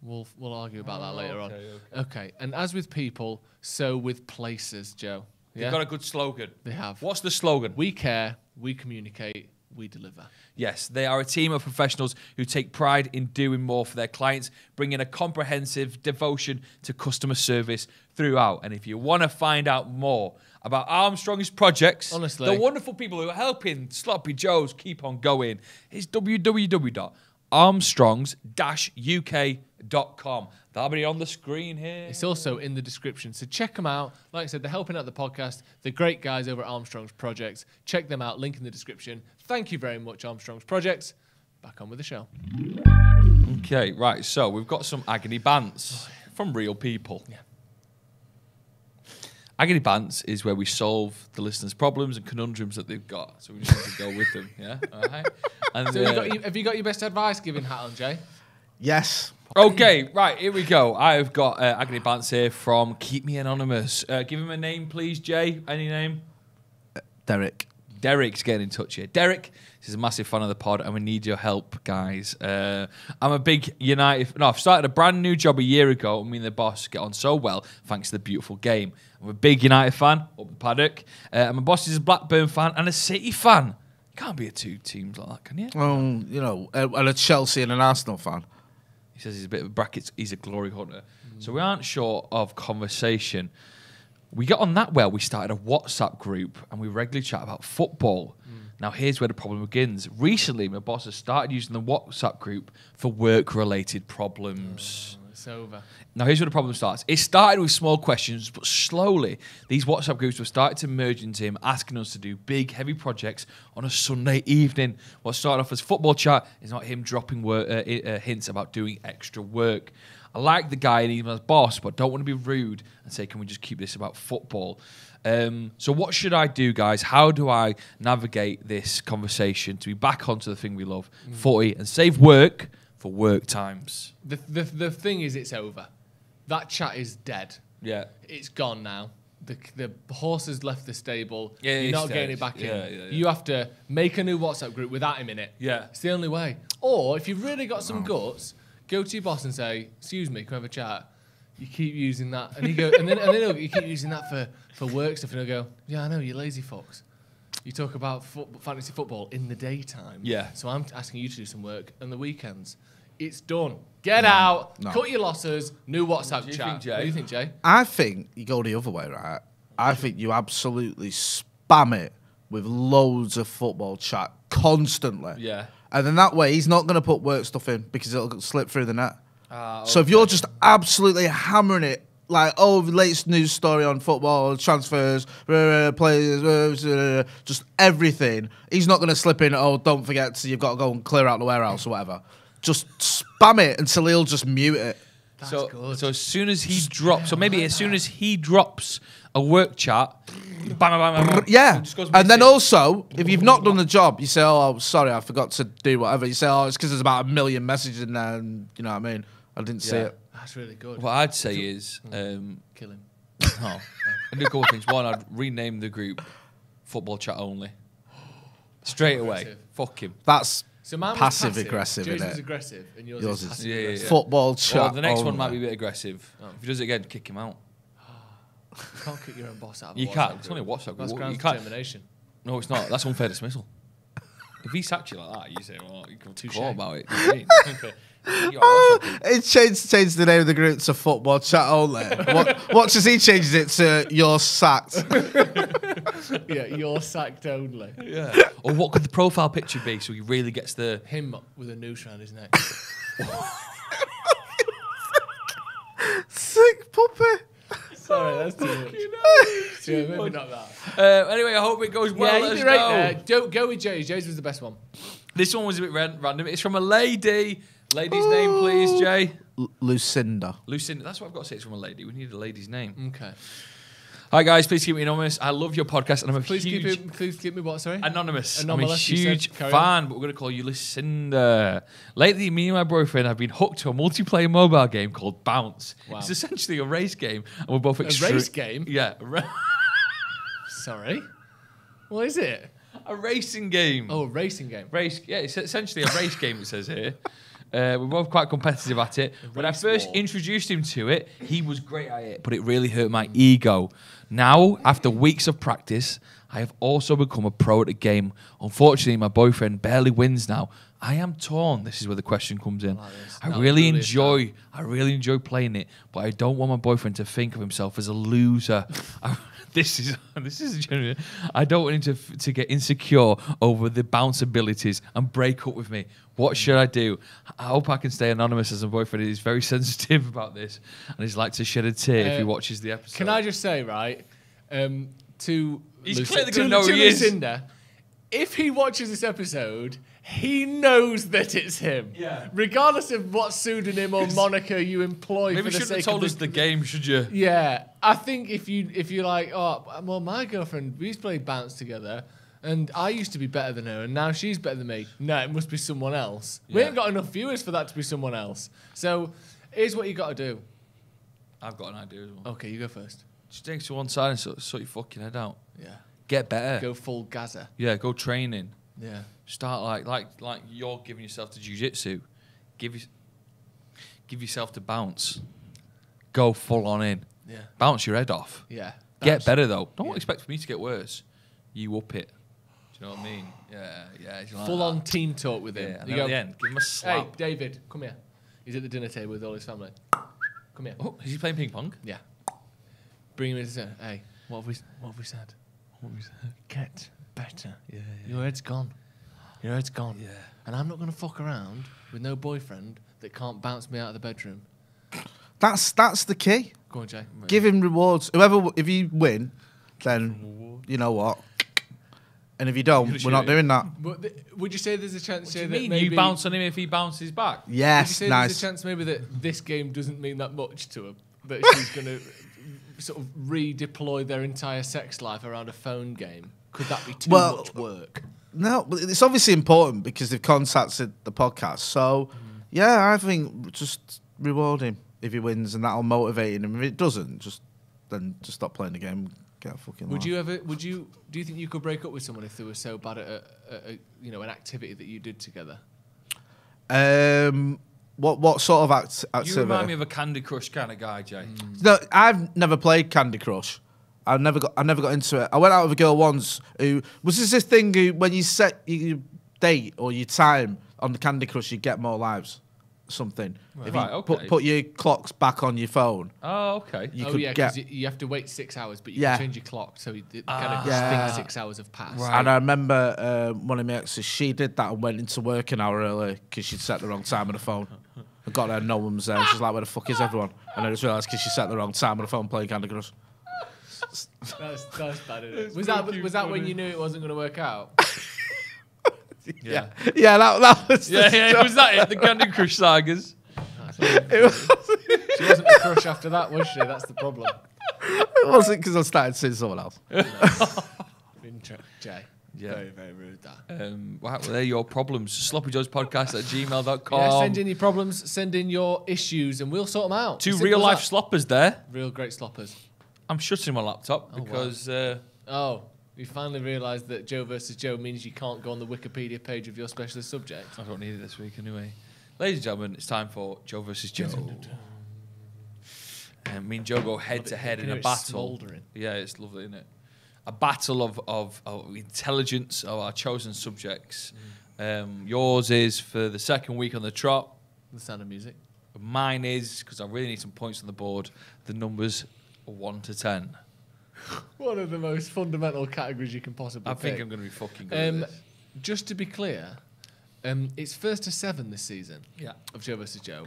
We'll, we'll argue about oh, that later okay, on. Okay. okay, and as with people, so with places, Joe. Yeah? They've got a good slogan. They have. What's the slogan? We care, we communicate, we deliver. Yes, they are a team of professionals who take pride in doing more for their clients, bringing a comprehensive devotion to customer service throughout. And if you want to find out more about Armstrong's Projects, honestly, the wonderful people who are helping Sloppy Joe's keep on going, it's w w w dot armstrongs dash u k dot com. Dot com. That'll be on the screen here. It's also in the description, so check them out. Like I said, they're helping out the podcast. They're great guys over at Armstrong's Projects. Check them out. Link in the description. Thank you very much, Armstrong's Projects. Back on with the show. Okay, right. So we've got some agony bants from real people. Yeah. Agony bants is where we solve the listeners' problems and conundrums that they've got. So we just have to go with them. Yeah. All right. And so uh, have, you got your, have you got your best advice giving hat on, Jay? Yes. Okay, right, here we go. I've got uh, agony bants here from Keep Me Anonymous. Uh, give him a name, please, Jay. Any name? Uh, Derek. Derek's getting in touch here. Derek, he's a massive fan of the pod, and we need your help, guys. Uh, I'm a big United... No, I've started a brand new job a year ago, and me and the boss get on so well, thanks to the beautiful game. I'm a big United fan, up the paddock. Uh, and my boss is a Blackburn fan and a City fan. You can't be a two teams like that, can you? Well, you know, uh, and a Chelsea and an Arsenal fan. He says he's a bit of a brackets. He's a glory hunter. Mm. So we aren't short of conversation. We got on that well. We started a WhatsApp group and we regularly chat about football. Mm. Now here's where the problem begins. Recently, my boss has started using the WhatsApp group for work-related problems. Oh, it's over. Now here's where the problem starts. It started with small questions, but slowly these WhatsApp groups were starting to merge into him, asking us to do big, heavy projects on a Sunday evening. What started off as football chat is not him dropping word, uh, uh, hints about doing extra work. I like the guy and he's my boss, but don't want to be rude and say, can we just keep this about football? Um, so what should I do, guys? How do I navigate this conversation to be back onto the thing we love, mm. footy, and save work for work times? The, the, the thing is, it's over. That chat is dead. Yeah. It's gone now. The, the horse has left the stable. Yeah, You're not dead. getting it back yeah, in. Yeah, yeah. You have to make a new WhatsApp group without him in it. Yeah. It's the only way. Or if you've really got some oh. guts... Go to your boss and say, "Excuse me, can we have a chat?" You keep using that, and he go, and then and then he'll, you keep using that for for work stuff, and he'll go, "Yeah, I know, you lazy fox. You talk about fo fantasy football in the daytime. Yeah. So I'm asking you to do some work on the weekends. It's done. Get no, out. No. Cut your losses. New WhatsApp what chat. Think, Jay? What do you think, Jay? I think you go the other way, right? I think you absolutely spam it with loads of football chat constantly. Yeah. And then that way, he's not going to put work stuff in because it'll slip through the net. Uh, okay. So if you're just absolutely hammering it, like, oh, the latest news story on football, transfers, uh, players, uh, just everything, he's not going to slip in, oh, don't forget, so you've got to go and clear out the warehouse or whatever. Just spam it until he'll just mute it. That's so, good. So as soon as he just drops, so maybe like as that. soon as he drops a work chat, bam, bam, bam, bam, yeah. And then also, if you've not done the job, you say, "Oh, sorry, I forgot to do whatever." You say, "Oh, it's because there's about a million messages in there," and you know what I mean. I didn't yeah. see it. That's really good. What I'd say is, um, kill him. Oh, I'd do a couple of things. One, I'd rename the group "Football Chat Only" straight away. Fuck him. That's. So passive, passive aggressive, Jay's isn't it? Was aggressive and yours, yours is passive yeah, yeah, aggressive. Yeah. Football chat. Well, the next oh, one might be a bit aggressive. Oh. If he does it again, kick him out. You can't kick your own boss out of a You WhatsApp can't. Group. It's only a WhatsApp group. That's grounds for termination. No, it's not. That's unfair dismissal. If he sacked you like that, you say, well, you can too sure about it. Oh, it changed, changed the name of the group to Football Chat Only. What, watch as he changes it to You're Sacked. Yeah, You're Sacked Only. Yeah. Or what could the profile picture be so he really gets the... Him with a noose around his neck. Sick puppy. Sorry, that's too much. Yeah, maybe not that. Uh, anyway, I hope it goes well. Yeah, you'd be right there. Don't go with Jay's. Jay's was the best one. This one was a bit random. It's from a lady. Lady's oh. name, please, Jay. L Lucinda. Lucinda. That's what I've got to say. It's from a lady. We need a lady's name. Okay. Hi, guys. Please keep me anonymous. I love your podcast. And I'm a please huge... Keep it, please keep me what, sorry? Anonymous. Anomalous, I'm a huge fan, on. but we're going to call you Lucinda. Lately, me and my boyfriend have been hooked to a multiplayer mobile game called Bounce. Wow. It's essentially a race game. And we're both... A race game? Yeah. Sorry? What is it? A racing game. Oh, a racing game. Race. Yeah, it's essentially a race game, it says here. Uh, we're both quite competitive at it. When I first introduced him to it, he was great at it, but it really hurt my ego. Now, after weeks of practice, I have also become a pro at the game. Unfortunately, my boyfriend barely wins now. I am torn. This is where the question comes in. I really enjoy, I really enjoy playing it, but I don't want my boyfriend to think of himself as a loser. I This is this is genuine. I don't want him to to get insecure over the bounce abilities and break up with me. What should I do? I hope I can stay anonymous as a boyfriend. He's very sensitive about this, and he's like to shed a tear uh, if he watches the episode. Can I just say, right, um, to he's Luc clearly going to know who he is. Lucinda, if he watches this episode, he knows that it's him. Yeah. Regardless of what pseudonym or moniker you employ. Maybe for the you shouldn't sake have told of us the game, should you? Yeah. I think if, you, if you're like, oh, well, my girlfriend, we used to play bounce together, and I used to be better than her, and now she's better than me. No, it must be someone else. Yeah. We haven't got enough viewers for that to be someone else. So here's what you got to do. I've got an idea as well. Okay, you go first. Just take it to one side and sort, sort your fucking head out. Yeah. Get better. Go full Gaza. Yeah, go training. Yeah. Start like like like you're giving yourself to jiu-jitsu. Give you, give yourself to bounce. Go full on in. Yeah. Bounce your head off. Yeah. Bounce. Get better though. Don't yeah. expect for me to get worse. You up it. Do you know what I mean? Yeah, yeah. Like full that. on team talk with him. Yeah. And you go, at the end, give him a slap. Hey, David, come here. He's at the dinner table with all his family. Come here. Oh, is he playing ping pong? Yeah. Bring him in. Hey, what have we what have we said? What have we said? Get better. Yeah, yeah. Your head's gone. Your head's gone. Yeah. And I'm not going to fuck around with no boyfriend that can't bounce me out of the bedroom. That's that's the key. Go on, Jay. Maybe. Give him rewards. Whoever, if you win, then you know what. And if you don't, we're not doing that. But th would you say there's a chance? What say do you that mean? Maybe you bounce on him if he bounces back. Yes. Would you say nice. There's a chance maybe that this game doesn't mean that much to him. That she's going to sort of redeploy their entire sex life around a phone game. Could that be too well, much work? No, but it's obviously important because they've contacted the podcast. So, mm. yeah, I think just reward him if he wins, and that'll motivate him. If it doesn't, just then just stop playing the game. Get a fucking. Would life. you ever? Would you? Do you think you could break up with someone if they were so bad at a, a, a you know an activity that you did together? Um, what what sort of act? activity? You remind me of a Candy Crush kind of guy, Jay. Mm. No, I've never played Candy Crush. I never got. I never got into it. I went out with a girl once who was this this thing who, when you set your date or your time on the Candy Crush, you get more lives, something. Right. If you right, okay. put, put your clocks back on your phone. Oh, okay. You oh, could yeah. Get, you have to wait six hours, but you yeah. can change your clock, so you ah, kind of just yeah. think six hours have passed. Right. And I remember uh, one of my exes. She did that and went into work an hour early because she'd set the wrong time on the phone. I got there, no one was there. She's like, "Where the fuck is everyone?" And I just realised because she set the wrong time on the phone playing Candy Crush. That's that's bad. Isn't it? Was that was that funny. when you knew it wasn't going to work out? yeah, yeah, that that was. Yeah, yeah. Stuff. Was that it? The Candy Crush sagas. It was. She wasn't a crush after that, was she? That's the problem. It wasn't because I started seeing someone else. Jay, yeah, very very rude. That. Um, wow, well, they're your problems. sloppy joes podcast at gmail dot com. Yeah, send in your problems, send in your issues, and we'll sort them out. Two real life sloppers there. Real great sloppers. I'm shutting my laptop oh, because... Wow. Uh, oh, you finally realised that Joe versus Joe means you can't go on the Wikipedia page of your specialist subject. I don't need it this week anyway. Ladies and gentlemen, it's time for Joe versus Joe. um, me and Joe go head to head in a battle. It's yeah, it's lovely, isn't it? A battle of, of, of intelligence of our chosen subjects. Mm. Um, yours is for the second week on the trot. The Sound of Music. Mine is, because I really need some points on the board, the numbers... One to ten. One of the most fundamental categories you can possibly. I pick. think I'm going to be fucking good. Um, at this. Just to be clear, um, it's first to seven this season. Yeah. Of Joe versus Joe.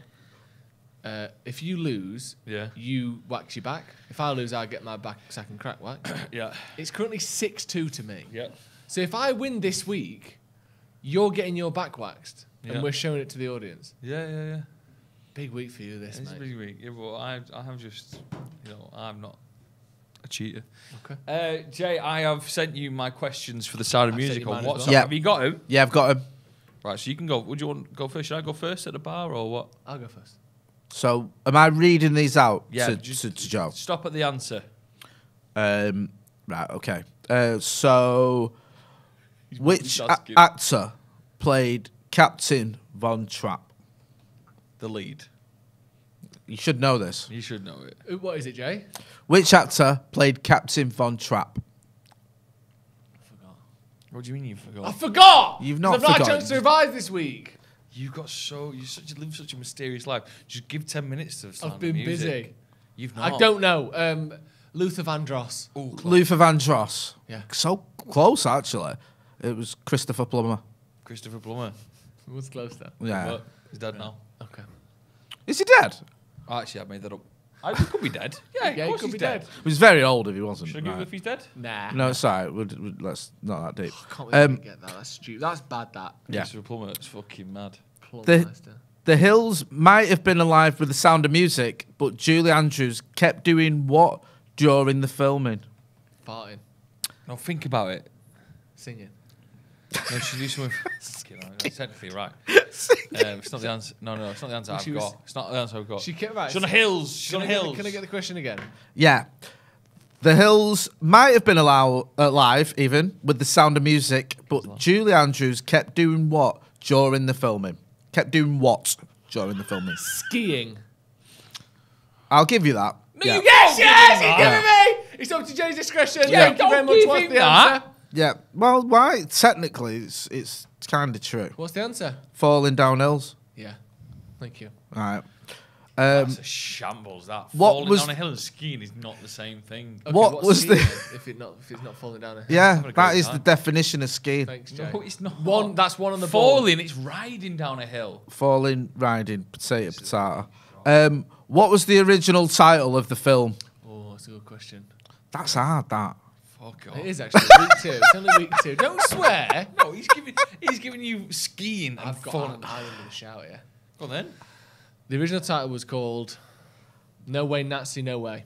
Uh, if you lose, yeah, you wax your back. If I lose, I get my back second crack whack. Yeah. It's currently six two to me. Yeah. So if I win this week, you're getting your back waxed, yeah. and we're showing it to the audience. Yeah, yeah, yeah. Big week for you, this, it's mate. It's a big week. Yeah, well, I, I have just, you know, I'm not a cheater. Okay. Uh, Jay, I have sent you my questions for the Sound of Music on WhatsApp. Well. Yeah. Have you got them? Yeah, I've got them. Right, so you can go. Would you want to go first? Should I go first at the bar or what? I'll go first. So, am I reading these out yeah, to, just, to, to Joe? Stop at the answer. Um, right, okay. Uh, so, He's which actor played Captain Von Trapp? The lead. You should know this. You should know it. What is it, Jay? Which actor played Captain Von Trapp? I forgot. What do you mean you forgot? I forgot! You've not forgotten. I've not had a chance to revise this week. You've got so... You such, live such a mysterious life. Just give ten minutes to the Sound of Music. I've been busy. You've not. I don't know. Um, Luther Vandross. Ooh, Luther Vandross. Yeah. So close, actually. It was Christopher Plummer. Christopher Plummer. It was close then. Yeah. But he's dead yeah. now. Okay. Is he dead? Oh, actually, I made that up. I, he could be dead. Yeah, yeah, of course he could he's be dead. dead. He was very old if he wasn't. Should I give right. if he's dead? Nah. No, sorry. We'll, we'll, let's not that deep. Oh, I can't really um, get that. That's stupid. That's bad, that. Yeah. Christopher Plummer is fucking mad. The, the Hills might have been alive with The Sound of Music, but Julie Andrews kept doing what during the filming? Farting. No, think about it. Singing. No, she do something. That's technically right. Um, it's not the answer. No, no, it's not the answer I've got. It's not the answer I've got. She kept right. She's on the hills. She's on the hills. Can I get the question again? Yeah. The Hills might have been allow alive, even, with The Sound of Music, but Julie Andrews kept doing what during the filming? Kept doing what during the filming? Skiing. I'll give you that. No, yeah. you yes, yes, you're giving yeah. me. It's up to Jay's discretion. Yeah, thank you very much. What's the that? answer? Yeah. Well, why? Technically, it's it's kind of true. What's the answer? Falling down hills. Yeah. Thank you. All right. Um, That's a shambles. That what falling was down a hill and skiing is not the same thing. Okay, what was the if it not if it's not falling down a hill? Yeah, that is time. the definition of skiing. Thanks, Jay. No, it's not one. That's one on the falling. Ball. It's riding down a hill. Falling, riding, potato, potato. Um, what was the original title of the film? Oh, that's a good question. That's hard. That. Oh God. It is actually week two. It's only week two. Don't swear. No, he's giving he's giving you skiing. I've and got fun. an island in the shower. Yeah. Well then. The original title was called No Way Nazi No Way.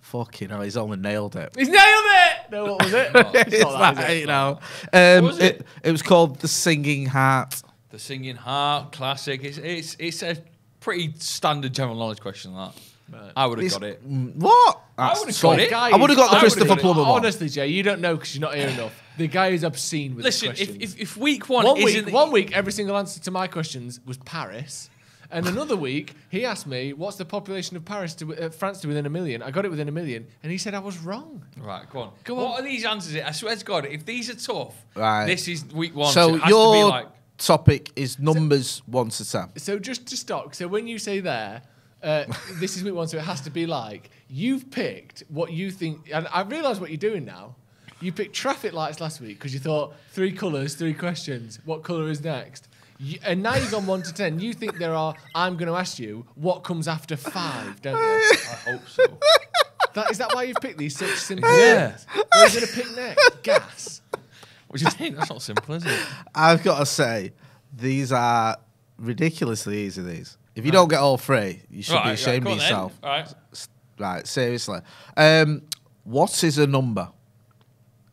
Fucking hell, he's only nailed it. He's nailed it. No, what was it? Oh, it's it's not that, that, is it? You know. Um, was it? It, it was called The Singing Heart. The Singing Heart, classic. It's it's it's a pretty standard general knowledge question. That. Right. I would have got it. What? That's I would have got it. I would have got the Christopher Plummer one. Honestly, Jay, you don't know because you're not here enough. The guy is obscene with Listen, his questions. Listen, if, if, if week one, one isn't... Week, one week, every single answer to my questions was Paris. And another week, he asked me, what's the population of Paris to, uh, France to within a million? I got it within a million. And he said I was wrong. Right, go on. Go what on. are these answers? I swear to God, if these are tough, right. this is week one. So, so it has your to be like... topic is numbers so, one to ten. So just to stop, so when you say there... Uh, this is week one, so it has to be like you've picked what you think, and I realise what you're doing now. You picked traffic lights last week because you thought three colours, three questions. What colour is next? You, and now you've gone one to ten. You think there are? I'm going to ask you what comes after five, don't you? I hope so. That, is that why you've picked these such simple? Yeah. What are you going to pick next? Gas. Which is that's not simple, is it? I've got to say, these are ridiculously easy. These. If you right. don't get all three, you should right, be ashamed right, of yourself. Right. right, seriously. Um, what is a number?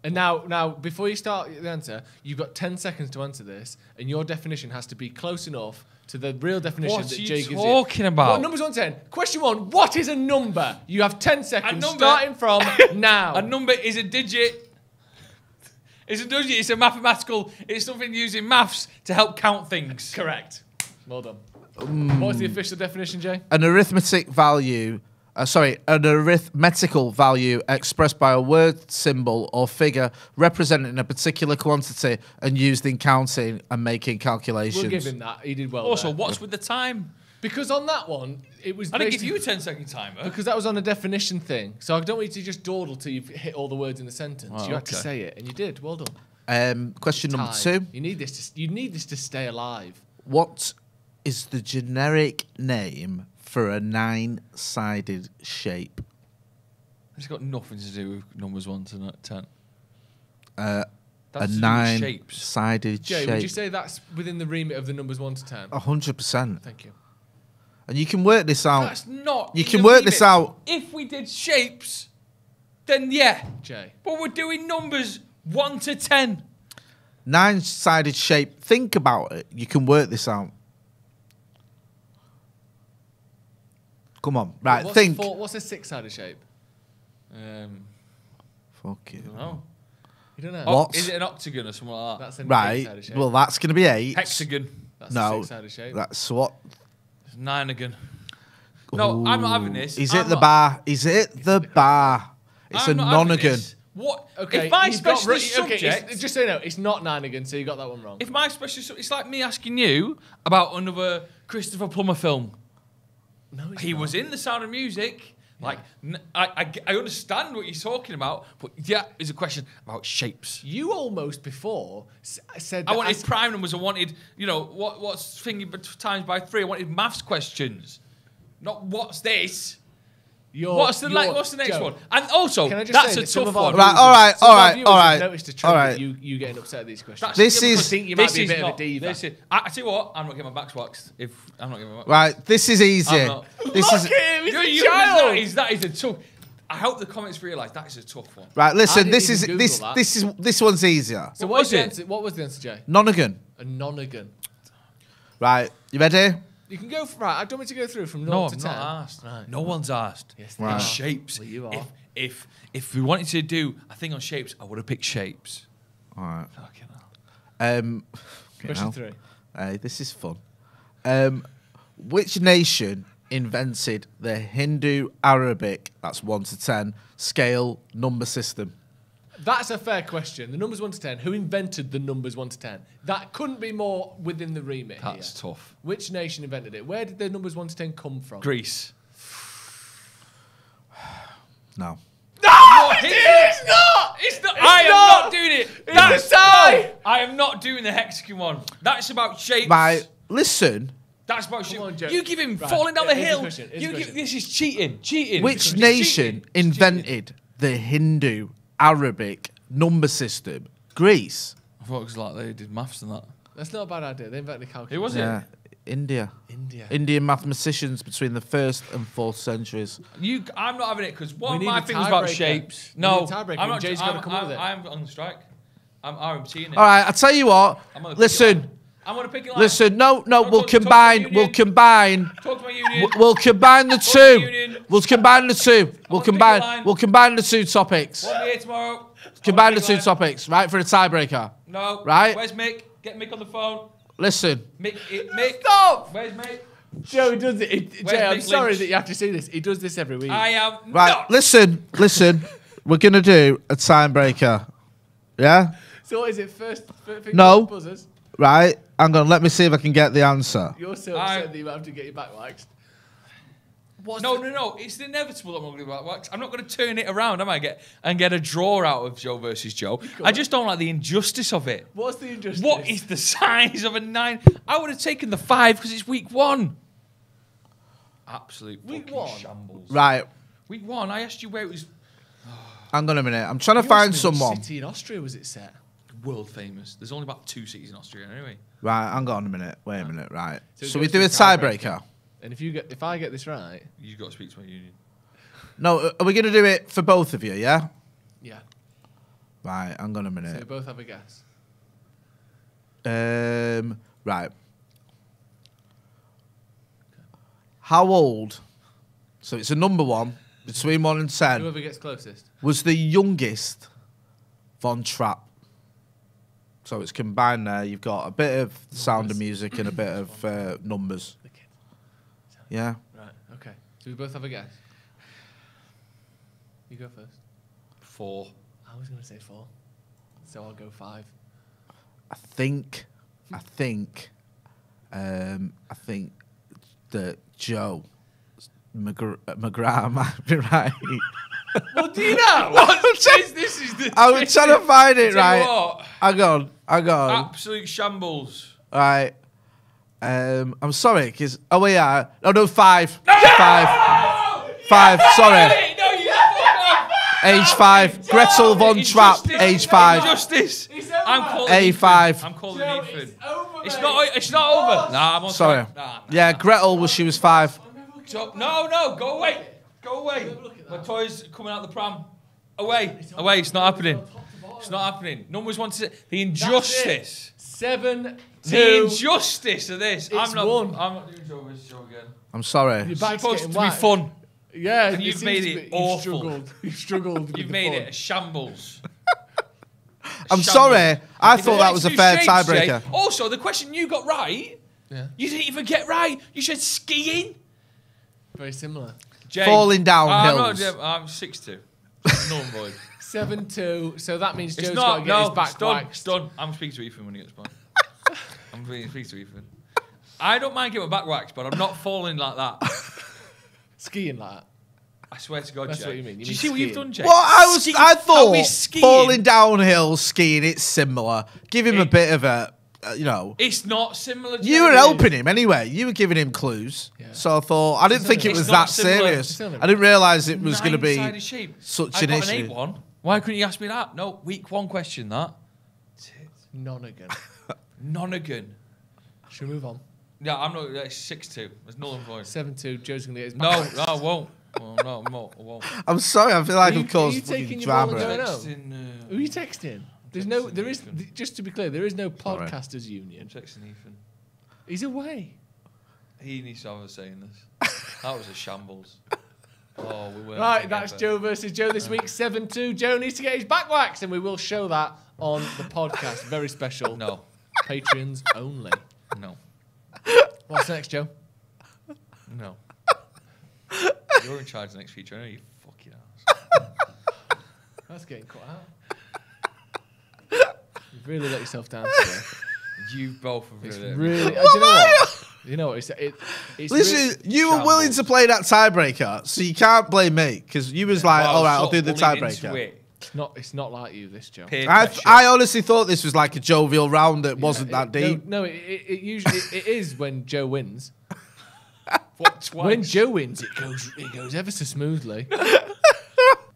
And now, now, before you start the answer, you've got ten seconds to answer this, and your definition has to be close enough to the real definition what that Jay gives you. What are you talking about? What numbers one to ten? Question one: what is a number? You have ten seconds starting from now. A number is a digit. It's a digit. It's a mathematical. It's something used in maths to help count things. Correct. Well done. Mm. What's the official definition, Jay? An arithmetic value, uh, sorry, an arithmetical value expressed by a word, symbol, or figure representing a particular quantity and used in counting and making calculations. We'll give him that. He did well. Also, there. what's with the time? Because on that one, it was. I didn't give you a ten second timer. Because that was on a definition thing. So I don't want you to just dawdle till you've hit all the words in the sentence. Oh, you okay. had to say it, and you did. Well done. Um, question time. number two. You need this. To, you need this to stay alive. What is the generic name for a nine-sided shape? It's got nothing to do with numbers one to ten. Uh, a nine-sided shape. Jay, would you say that's within the remit of the numbers one to ten? A hundred percent. Thank you. And you can work this out. That's not. You can work this out. If we did shapes, then yeah, Jay. But we're doing numbers one to ten. Nine-sided shape. Think about it. You can work this out. Come on, right, what's think. A four, what's a six-sided shape? Um, Fuck you. I don't know. You don't know? What? Is it an octagon or something like that? That's an right. eight-sided shape. Well, that's going to be eight. Hexagon. That's no, a six-sided shape. That's what? It's nine-agon. No, ooh. I'm not having this. Is I'm it not. the bar? Is it it's the bar? It's I'm a non-agon. What? Okay, if my specialist really, subject... Okay, just so you know, it's not nine-agon, so you got that one wrong. If my specialist... It's like me asking you about another Christopher Plummer film. No, he not. was in The Sound of Music, Like, yeah. I, I, I understand what you're talking about, but yeah, it's a question about shapes. You almost before said that I wanted I prime numbers. I wanted, you know, what what's thingy times by three. I wanted maths questions, not what's this. Your, what's the like, What's the next Joe, one? And also, that's that a tough one. Right, all right, all right, all right. Noticed a trend all right. You you getting upset at these questions. This yeah, is. I think you might be a bit not, of a diva. This is, I, I tell you what, I'm not getting my back waxed. If I'm not getting my back. Right, this is easy. I'm not. This Look is. Him, you're, you're, that is that is a tough. I hope the comments realise that is a tough one. Right, listen. This is Google this that. this is this one's easier. So what was it? Answer, what was the answer, Jay? Nonagon. A nonagon. Right, you ready? You can go for, right. I don't want to go through from no, to I'm ten. Not asked. Right. No one's asked. Yes, right. In shapes. Well, you are. If, if if we wanted to do a thing on shapes, I would have picked shapes. All right. Fucking hell. Um, Question three. Hey, uh, this is fun. Um, which nation invented the Hindu Arabic? That's one to ten scale number system. That's a fair question. The numbers one to ten. Who invented the numbers one to ten? That couldn't be more within the remit. That's here. Tough. Which nation invented it? Where did the numbers one to ten come from? Greece. No. No, not it is not. It's not. It's I am not, not doing it. It's That's no, I am not doing the hexagon one. That's about shapes. My listen. That's about shapes. On, you give him right. falling down it, the hill. Question, you give, this is cheating. Cheating. Which nation cheating. invented cheating. the Hindu Arabic number system? Greece. I thought it was like they did maths and that. That's not a bad idea. They invented the calculus. It wasn't. Yeah. India. India. Indian mathematicians between the first and fourth centuries. You, I'm not having it because one of my things about breaker. shapes. No, I'm not. Jay's got to come I'm, up with it. I'm on the strike. I'm RMTing it. All right, I tell you what. I'm gonna listen. Pick it I'm gonna pick it. Like listen, no, no, we'll combine. We'll combine. Talk to my union. We'll combine the two. We'll combine the two. We'll combine. We'll combine the two topics. We'll be here tomorrow. Combine the two topics, right, for a tiebreaker. No. Right. Where's Mick? Get Mick on the phone. Listen. Mick. It, Mick. Stop. Where's Mick? Joe does it. it Jay, Mick I'm Lynch? sorry that you have to see this. He does this every week. I am. Right. Not. Listen. Listen. We're gonna do a tiebreaker. Yeah. So what is it? First. first no. Buzzers. Right. Hang on. Let me see if I can get the answer. You're so upset that you have to get your back waxed. What's no, no, no! It's inevitable that I'm going to get waxed. I'm not going to turn it around, am I? Get and get a draw out of Joe versus Joe. I just don't like the injustice of it. What's the injustice? What is the size of a nine? I would have taken the five because it's week one. Absolute week fucking one. Shambles. Right. Week one. I asked you where it was. Hang on a minute. I'm trying you to find someone. City in Austria was it set? World famous. There's only about two cities in Austria anyway. Right, hang on a minute. Wait a minute, right. So, so we do a tiebreaker. And if you get if I get this right, you've got to speak to my union. No, are we gonna do it for both of you, yeah? Yeah. Right, hang on a minute. So we both have a guess. Um right. How old? So it's a number one, between one and ten. Whoever gets closest. Was the youngest Von Trapp. So it's combined there. You've got a bit of numbers. Sound of Music and a bit of uh, numbers. The kid. Yeah. Right. Okay. Do we both have a guess? You go first. Four. I was going to say four. So I'll go five. I think, I think, um, I think that Joe McGr McGrath might be right. Well, do you know? What is this? Is the I was trying to find it, right? What? Hang on, hang on. Absolute shambles. All right. Um, I'm sorry, because... Oh, we are. Oh, no, five. No! Five. No! Five, no! sorry. No, you age five. No, Gretel Von Trapp, age five. Justice. I'm calling A five. I'm calling Joe, Ethan. It's over, it's not, it's not over. Nah, I'm on sorry. Nah, nah, yeah, nah. Gretel was, she was five. So, no, no, go away. Go away. My toy's coming out the pram. Away. It's away. It's not happening. It's not happening. Numbers one to the injustice. Seven. Two. The injustice of this. It's I'm not. One. I'm not doing Joe versus Joe again. I'm sorry. You're supposed to whacked. be fun. Yeah. And you've made it awful. You've struggled. You've struggled. You've made it a shambles. a I'm shambles. sorry. I thought that was a fair tiebreaker. Also, the question you got right, yeah. you didn't even get right. You said skiing. Very similar. Jay. Falling down uh, hills. I'm, not, I'm six two. Norm boy. seven two. So that means Joe's got to get no, his back done. It's done. I'm speaking to Ethan when he gets back. I'm speaking to Ethan. I don't mind getting my back waxed, but I'm not falling like that. Skiing like that. I swear to God, that's Jay. What you mean. You do mean you see skiing? What you've done, Jay? Well, I was, skiing. I thought falling downhill skiing, it's similar. Give him it, a bit of a, uh, you know. It's not similar. Jay. You were helping him anyway. You were giving him clues. Yeah. So I thought, I didn't it's think it was that similar. serious. I didn't realise it was going to be such I an got issue. An eight one. Why couldn't you ask me that? No, week one question that. Nonagan. Nonagan. Should we move on? Yeah, I'm not. It's six two. There's nothing for it. seven two. Joe's going to get his. No, no, I won't. Well, no, no, I won't. I'm sorry. I feel like you, of course. Are you taking your ball and going home? Uh, Who are you texting? There's no. There is. Th just to be clear, there is no podcasters union. I'm texting Ethan. He's away. He needs to have a say in this. That was a shambles. Oh, we were. Right, that's Joe versus Joe this week. seven two. Joe needs to get his back waxed, and we will show that on the podcast. Very special. No. Patrons only. No. What's next, Joe? No. You're in charge of the next feature, I know you fucking ass. That's getting cut out. You've really let yourself down today. You both have really... It's really... Uh, do you know what? You know what? It's, it, it's Listen, really you were shambles. willing to play that tiebreaker, so you can't blame me, because you was yeah, like, well, all right, I'll do the tiebreaker. It's not, it's not like you, this, Joe. I, I honestly thought this was like a jovial round that yeah, wasn't it, that deep. No, no it, it usually it, it is when Joe wins. What, twice? When Joe wins, it goes it goes ever so smoothly.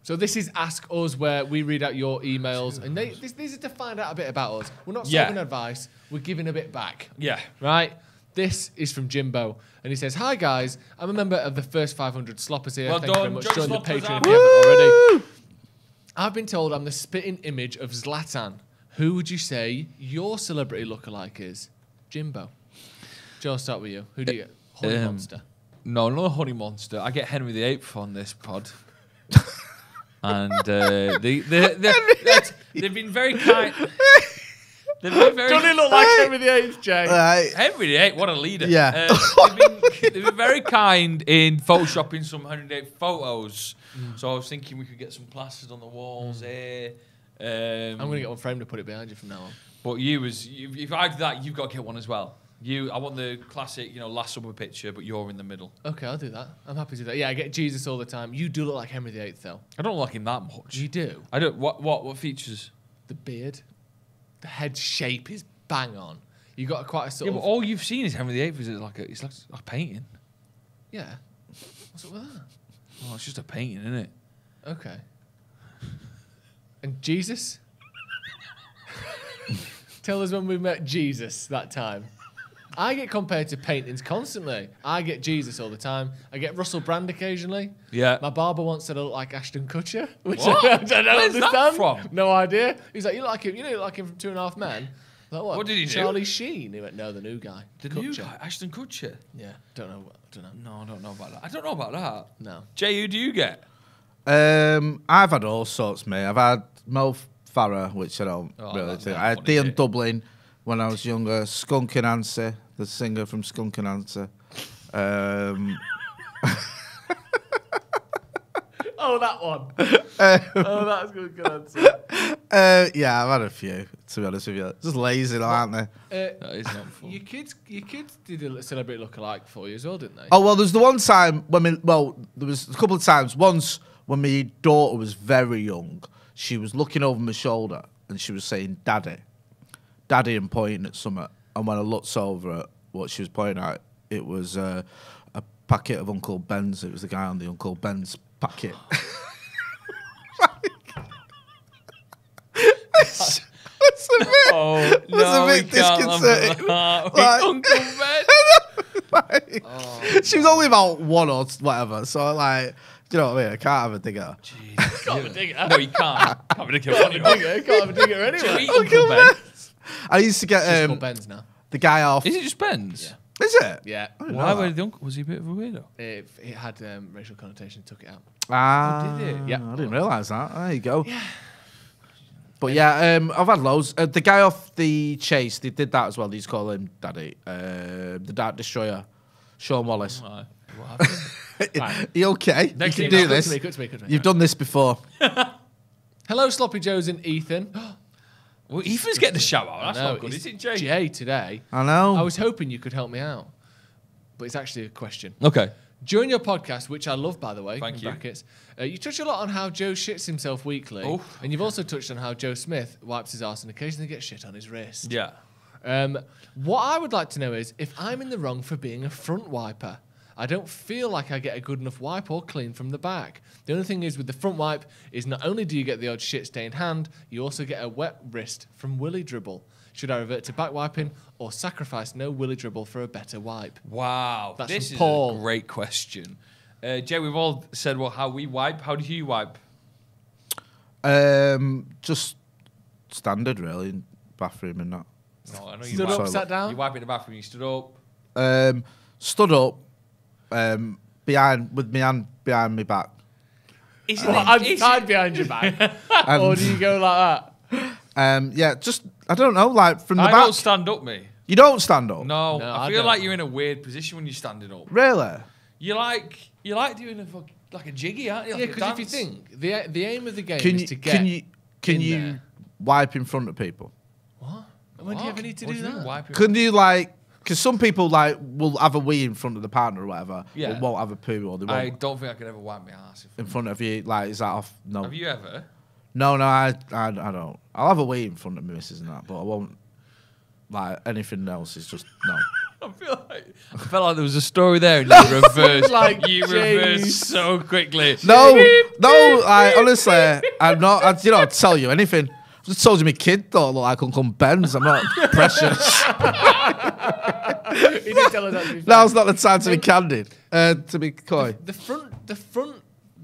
So this is Ask Us, where we read out your emails, and they, this, these are to find out a bit about us. We're not yeah. giving advice, we're giving a bit back. Yeah. Right? This is from Jimbo, and he says, "Hi guys, I'm a member of the first five hundred Sloppers here. Well Thank done. you very much. Join the Patreon if you haven't already. I've been told I'm the spitting image of Zlatan. Who would you say your celebrity lookalike is?" Jimbo. Joe, I'll start with you. Who do you get? Honey um, Monster. No, not a Honey Monster. I get Henry the Eighth on this pod. And uh, they, they, they, they, they've been very kind. They've been very Don't he look like Henry the Eighth, Jay? Right. Henry the Eighth, what a leader. Yeah. Uh, they've, been, they've been very kind in photoshopping some Henry the Eighth photos. Mm. So I was thinking we could get some plasters on the walls mm. here. Um, I'm going to get one framed to put it behind you from now on. But you, as, you if I do that, you've got to get one as well. You, I want the classic, you know, last supper picture, but you're in the middle. Okay, I'll do that. I'm happy to do that. Yeah, I get Jesus all the time. You do look like Henry the Eighth, though. I don't like him that much. You do. I don't. What? What? What features? The beard, the head shape is bang on. You got quite a sort. Yeah, of... but all you've seen is Henry the Eighth. Is it like a? It's like a painting. Yeah. What's up with that? Oh, it's just a painting, isn't it? Okay. And Jesus. Tell us when we met Jesus that time. I get compared to paintings constantly. I get Jesus all the time. I get Russell Brand occasionally. Yeah. My barber once said I look like Ashton Kutcher, which what? I don't Where's understand. That from? No idea. He's like, you look like him. You know, you look like him from Two and a Half Men. I'm like, what? What did he Charlie do? Charlie Sheen. He went, no, the new guy. The Kutcher. new guy, Ashton Kutcher. Yeah. Don't know. I don't know. No, I don't know about that. I don't know about that. No. Jay, who do you get? Um, I've had all sorts, mate. I've had Mo Farah, which I don't oh, really think. I had Dion Dublin. When I was younger, Skunk and Nancy, the singer from Skunk and Nancy. Um, oh, that one. Um, oh, that's Skunk and Nancy. Uh, yeah, I've had a few, to be honest with you. Just lazy, though, aren't they? Uh, that is not fun. Your kids, your kids did a celebrity look-alike for you as well, didn't they? Oh, well, there's the one time when we, well, there was a couple of times. Once when my daughter was very young, she was looking over my shoulder and she was saying, "Daddy, Daddy," and pointing at something. And when I looked over at what she was pointing at, it was uh, a packet of Uncle Ben's. It was the guy on the Uncle Ben's packet. That's a bit, no, that's no, a bit disconcerting. That. Like, Uncle Ben. Like, oh, she was only about one or whatever. So I like... Do you know what I mean? I can't have a dig at her. Jeez, can't have a dig at her. No, you can't. Can't have a dig at her. Can't have a dig at her anyway. Uncle, Uncle Ben. I used to get um, just called Ben's now. The guy off. Is it just Ben's? Yeah. Is it? Yeah. Why were the uncle? Was he a bit of a weirdo? It, it had um, racial connotation. Took it out. Ah, oh, did it? Yeah. I didn't realise that. There you go. Yeah. But yeah, um, I've had loads. Uh, the guy off the Chase, they did that as well. They used to call him Daddy. Uh, the Dark Destroyer, Sean Wallace. Right. What happened? You okay? Next you can do this. Quick to me, quick to me, quick to me. You've right. done this before. Hello, Sloppy Joes and Ethan. Well, Ethan's getting the shout out. That's not good, is it, Jay? Jay today. I know. I was hoping you could help me out, but it's actually a question. Okay. During your podcast, which I love, by the way, Thank in you. brackets, uh, you touch a lot on how Joe shits himself weekly, oh. and you've also touched on how Joe Smith wipes his arse and occasionally gets shit on his wrist. Yeah. Um, what I would like to know is if I'm in the wrong for being a front wiper. I don't feel like I get a good enough wipe or clean from the back. The only thing is with the front wipe is not only do you get the odd shit-stained hand, you also get a wet wrist from willy dribble. Should I revert to back wiping or sacrifice no willy dribble for a better wipe? Wow. That's this is a great question. Uh, Jay, we've all said, well, how we wipe. How do you wipe? Um, just standard, really, bathroom and that. No, I know you stood up, sat down? You wipe in the bathroom, you stood up. Um, stood up. Um, behind with me hand behind my back. Is it? Um, I'm is tied it? behind your back, um, or do you go like that? Um, yeah, just I don't know, like from the I back. I don't stand up, me. You don't stand up. No, no I, I feel don't. like you're in a weird position when you're standing up. Really? You like you like doing a fuck, like a jiggy, aren't you? Like yeah, because if you think the the aim of the game can is you, to get can you can in you there. wipe in front of people? What? When what? do you ever need to what do, do that? Couldn't you like? Because some people like will have a wee in front of the partner or whatever, yeah. or won't have a poo, or they won't. I don't think I could ever wipe my ass in front, in front of you. Like, is that off? No. Have you ever? No, no, I, I, I don't. I'll have a wee in front of my missus and that, but I won't. Like anything else is just no. I feel like I felt like there was a story there. And you reversed, like you reversed so quickly. No, no, I honestly, I'm not. I, you know, I'll tell you anything. I just told you my kid thought I looked like Uncle Ben's. I'm not precious. He did tell us that to be Now's not the time to be candid, uh, to be coy. The, the front the front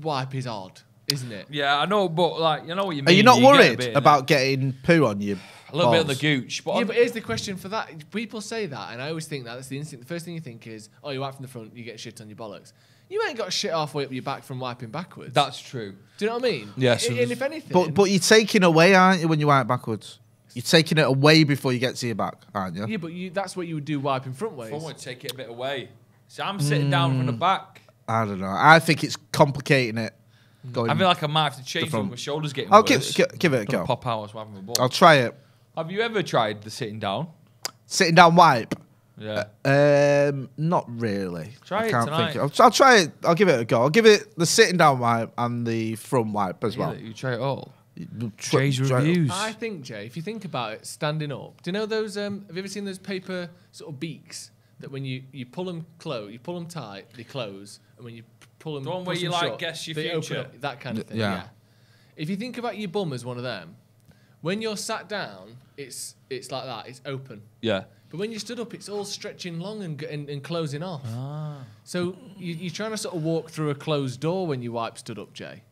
wipe is odd, isn't it? Yeah, I know, but like, you know what you mean. Are you not you worried get about getting poo on you? A little balls. bit of the gooch. But yeah, but here's the question for that. People say that, and I always think that. That's the instinct. The first thing you think is, oh, you wipe from the front, you get shit on your bollocks. You ain't got shit halfway up your back from wiping backwards. That's true. Do you know what I mean? Yes. Yeah, so and if anything... But, but you're taking away, aren't you, when you wipe backwards? You're taking it away before you get to your back, aren't you? Yeah, but you, that's what you would do wiping front ways. Front would take it a bit away. So I'm sitting mm, down from the back. I don't know. I think it's complicating it. Going I feel like I might have to change it. My shoulder's getting I'll worse. Give, give it a go. Pop out so having a ball. I'll try it. Have you ever tried the sitting down? Sitting down wipe? Yeah. Uh, um, not really. Try I can't it tonight. Think of, I'll, I'll try it. I'll give it a go. I'll give it the sitting down wipe and the front wipe as yeah, well. You try it all. Try, Jay's try reviews. It all. I think Jay, if you think about it, standing up. Do you know those? Um, have you ever seen those paper sort of beaks that when you you pull them close, you pull them tight, they close, and when you pull them, the one where you like short, guess your future, up, that kind of thing. Yeah. yeah. If you think about your bum as one of them, when you're sat down, it's it's like that. It's open. Yeah. But when you stood up, it's all stretching long and and, and closing off. Ah. So you, you're trying to sort of walk through a closed door when you wipe stood up, Jay.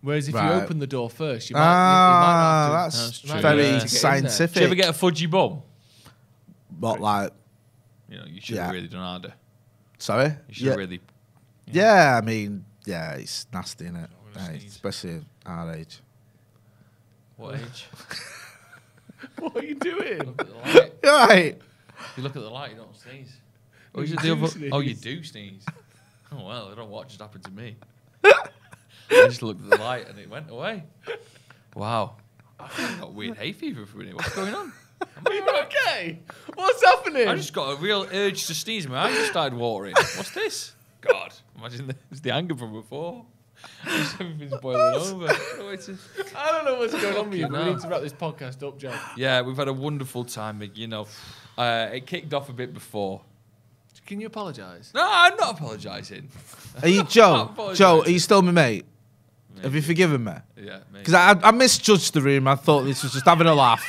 Whereas if right. you open the door first, you might, ah, you, you might have to... That's very yeah. scientific. Do you ever get a fudgy bum? Not like... You know, you should yeah. have really done harder. Sorry? You should yeah. have really... You know. Yeah, I mean, yeah, it's nasty, isn't it? Right, especially at our age. What age? What are you doing? Right. You look at the light, you don't sneeze. Or you do sneeze. Oh, you do sneeze. Oh, well, I don't watch it happen to me. I just looked at the light and it went away. Wow. I've got weird hay fever for a minute. What's going on? Are you right? okay? What's happening? I just got a real urge to sneeze. My eyes just started watering. What's this? God. Imagine it's the anger from before. Everything's boiling over. I don't know what's going on with you, but we need to wrap this podcast up, Jay. Yeah, we've had a wonderful time. You know, uh, it kicked off a bit before. Can you apologise? No, I'm not apologising. Are you Joe? Joe, are you still my mate? Maybe. Have you forgiven me? Yeah, because I, I misjudged the room. I thought this was just having a laugh.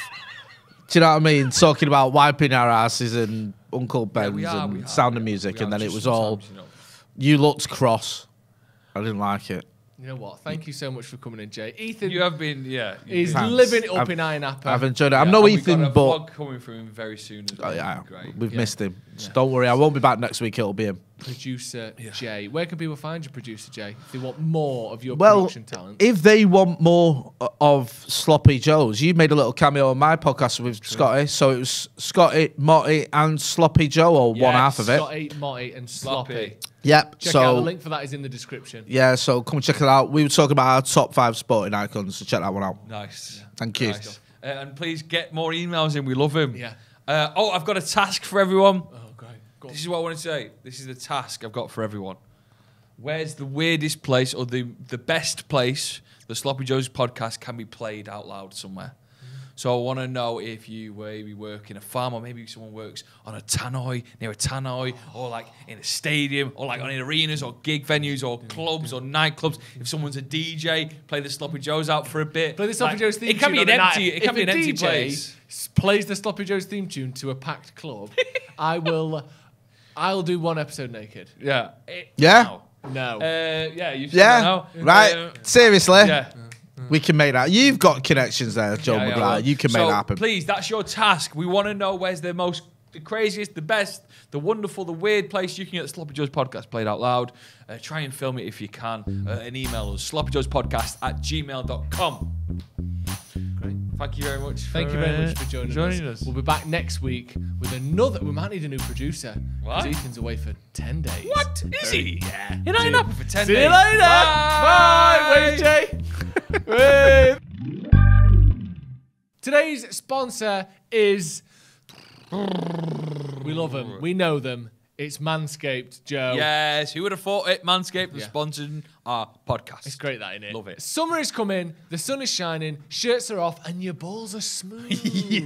Do you know what I mean? Talking about wiping our asses and Uncle Ben's yeah, are, and Sound of Music, and then it was all you, know. you looked cross. I didn't like it. You know what? Thank you so much for coming in, Jay. Ethan, you have been, yeah, is living it up I've, in Ayia Napa. I've enjoyed it. I'm yeah, no Ethan, got a but vlog coming from him very soon. As well. oh, yeah, Great. We've yeah. missed him. Yeah. So don't worry, I won't be back next week. It'll be him. Producer yeah. Jay, where can people find you, Producer Jay? If they want more of your well, production talent, if they want more of Sloppy Joes, you made a little cameo on my podcast with True. Scotty, so it was Scotty, Motty, and Sloppy Joe, or yes, one half of it. Scotty, Motty, and Sloppy. Sloppy. Yep. Check so, out the link for that is in the description. Yeah, so come check it out. We were talking about our top five sporting icons, so check that one out. Nice. Thank you. Nice. Uh, and please get more emails in. We love him. Yeah. Uh, oh, I've got a task for everyone. Oh, great. Go this on. is what I want to say. This is the task I've got for everyone. Where's the weirdest place or the, the best place the Sloppy Joes podcast can be played out loud somewhere? So I want to know if you maybe work in a farm, or maybe someone works on a tannoy, near a tannoy, or like in a stadium, or like on arenas, or gig venues, or clubs, or nightclubs. If someone's a D J, play the Sloppy Joes out for a bit. Play the Sloppy like, Joes theme tune. It can tune be an empty. It can be an empty place. Plays the Sloppy Joes theme tune to a packed club. I will. I'll do one episode naked. Yeah. It, yeah. No. no. Uh, yeah. You've seen yeah. That now. Right. Uh, Seriously. Yeah. We can make that. You've got connections there, Joe yeah, McGrath. Yeah, well, you can so make that happen. Please, that's your task. We want to know where's the most, the craziest, the best, the wonderful, the weird place you can get the Sloppy Joes podcast played out loud. Uh, try and film it if you can. Uh, and email us, sloppy joes podcast at gmail dot com. Great. Thank you very much. For, Thank you very much for joining, joining us. us. We'll be back next week with another. We might need a new producer. What? Because Ethan's away for ten days. What? Is he? Yeah. He's not in Napa for ten See days. See you later. Bye. Bye. Bye. Where's Jay? Today's sponsor is we love them, we know them. It's Manscaped, Joe. Yes, who would have thought it? Manscaped was yeah. sponsoring our podcast. It's great that, innit? Love it. Summer is coming, the sun is shining, shirts are off, and your balls are smooth.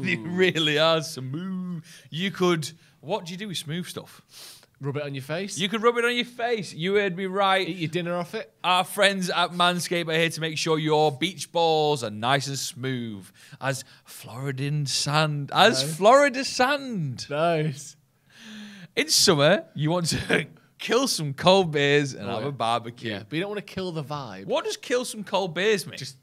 They really are smooth. You could. What do you do with smooth stuff? Rub it on your face. You could rub it on your face. You heard me right. Eat your dinner off it. Our friends at Manscaped are here to make sure your beach balls are nice and smooth as Floridan sand. As nice. Florida sand. Nice. In summer, you want to kill some cold beers and oh, have yeah. a barbecue. Yeah, but you don't want to kill the vibe. What does kill some cold beers mean? Just...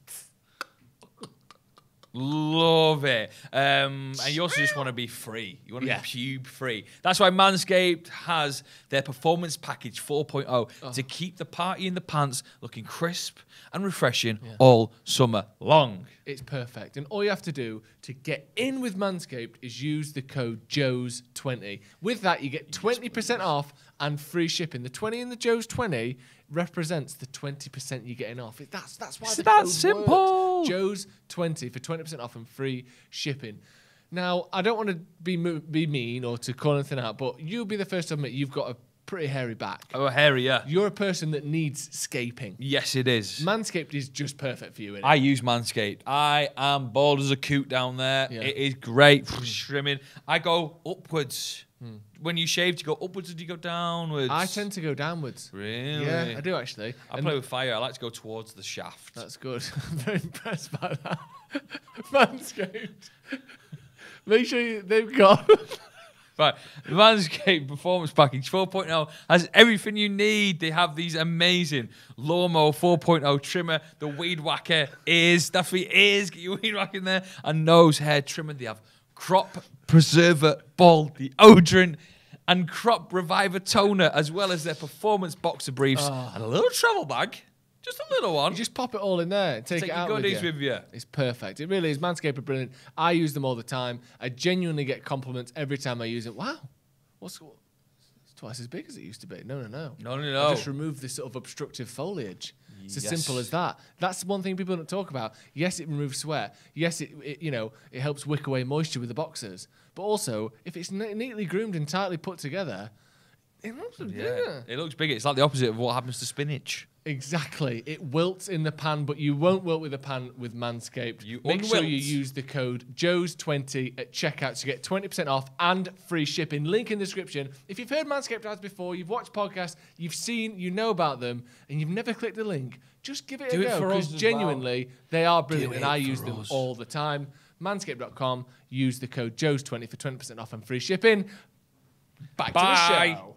Love it. Um, and you also just want to be free. You want to yeah. be pube free. That's why Manscaped has their performance package four point oh oh. to keep the party in the pants looking crisp and refreshing yeah. all summer long. It's perfect. And all you have to do to get in with Manscaped is use the code Joes twenty. With that, you get twenty percent off and free shipping. The twenty and the Joes twenty represents the twenty percent you're getting off. It, that's, that's why it's the that simple. Joes twenty for twenty percent off and free shipping. Now, I don't want to be be mean or to call anything out, but you'll be the first to admit you've got a pretty hairy back. Oh, hairy, yeah. You're a person that needs scaping. Yes, it is. Manscaped is just perfect for you, isn't it? I use Manscaped. I am bald as a coot down there. Yeah. It is great for trimming. I go upwards. Hmm. When you shave, do you go upwards or do you go downwards? I tend to go downwards. Really? Yeah, I do actually. I and play with fire. I like to go towards the shaft. That's good. I'm very impressed by that. Manscaped. Make sure you, they've got... Right, the Manscaped Performance Package four point oh has everything you need. They have these amazing Lawnmower four point oh trimmer, the Weed Whacker ears, that's for your ears, get your weed whack in there, and nose hair trimmer. They have Crop Preserver Ball Deodorant and Crop Reviver Toner, as well as their Performance Boxer Briefs oh. and a little travel bag. Just a little one. You just pop it all in there and take, take it out with you. Take your goodies with you. It's perfect. It really is. Manscaped are brilliant. I use them all the time. I genuinely get compliments every time I use it. Wow. What's... It's twice as big as it used to be. No, no, no. No, no, no. I just remove this sort of obstructive foliage. It's yes. as simple as that. That's one thing people don't talk about. Yes, it removes sweat. Yes, it, it you know, it helps wick away moisture with the boxers. But also, if it's ne neatly groomed and tightly put together, it looks yeah. bigger. It looks bigger. It's like the opposite of what happens to spinach. Exactly. It wilts in the pan, but you won't wilt with a pan with Manscaped. You Make sure you use the code Joes twenty at checkout to get twenty percent off and free shipping. Link in the description. If you've heard Manscaped ads before, you've watched podcasts, you've seen, you know about them, and you've never clicked the link, just give it Do a go. Because genuinely, well. they are brilliant, and I use them us. all the time. Manscaped dot com. Use the code Joes twenty for twenty percent off and free shipping. Back Bye. to the show.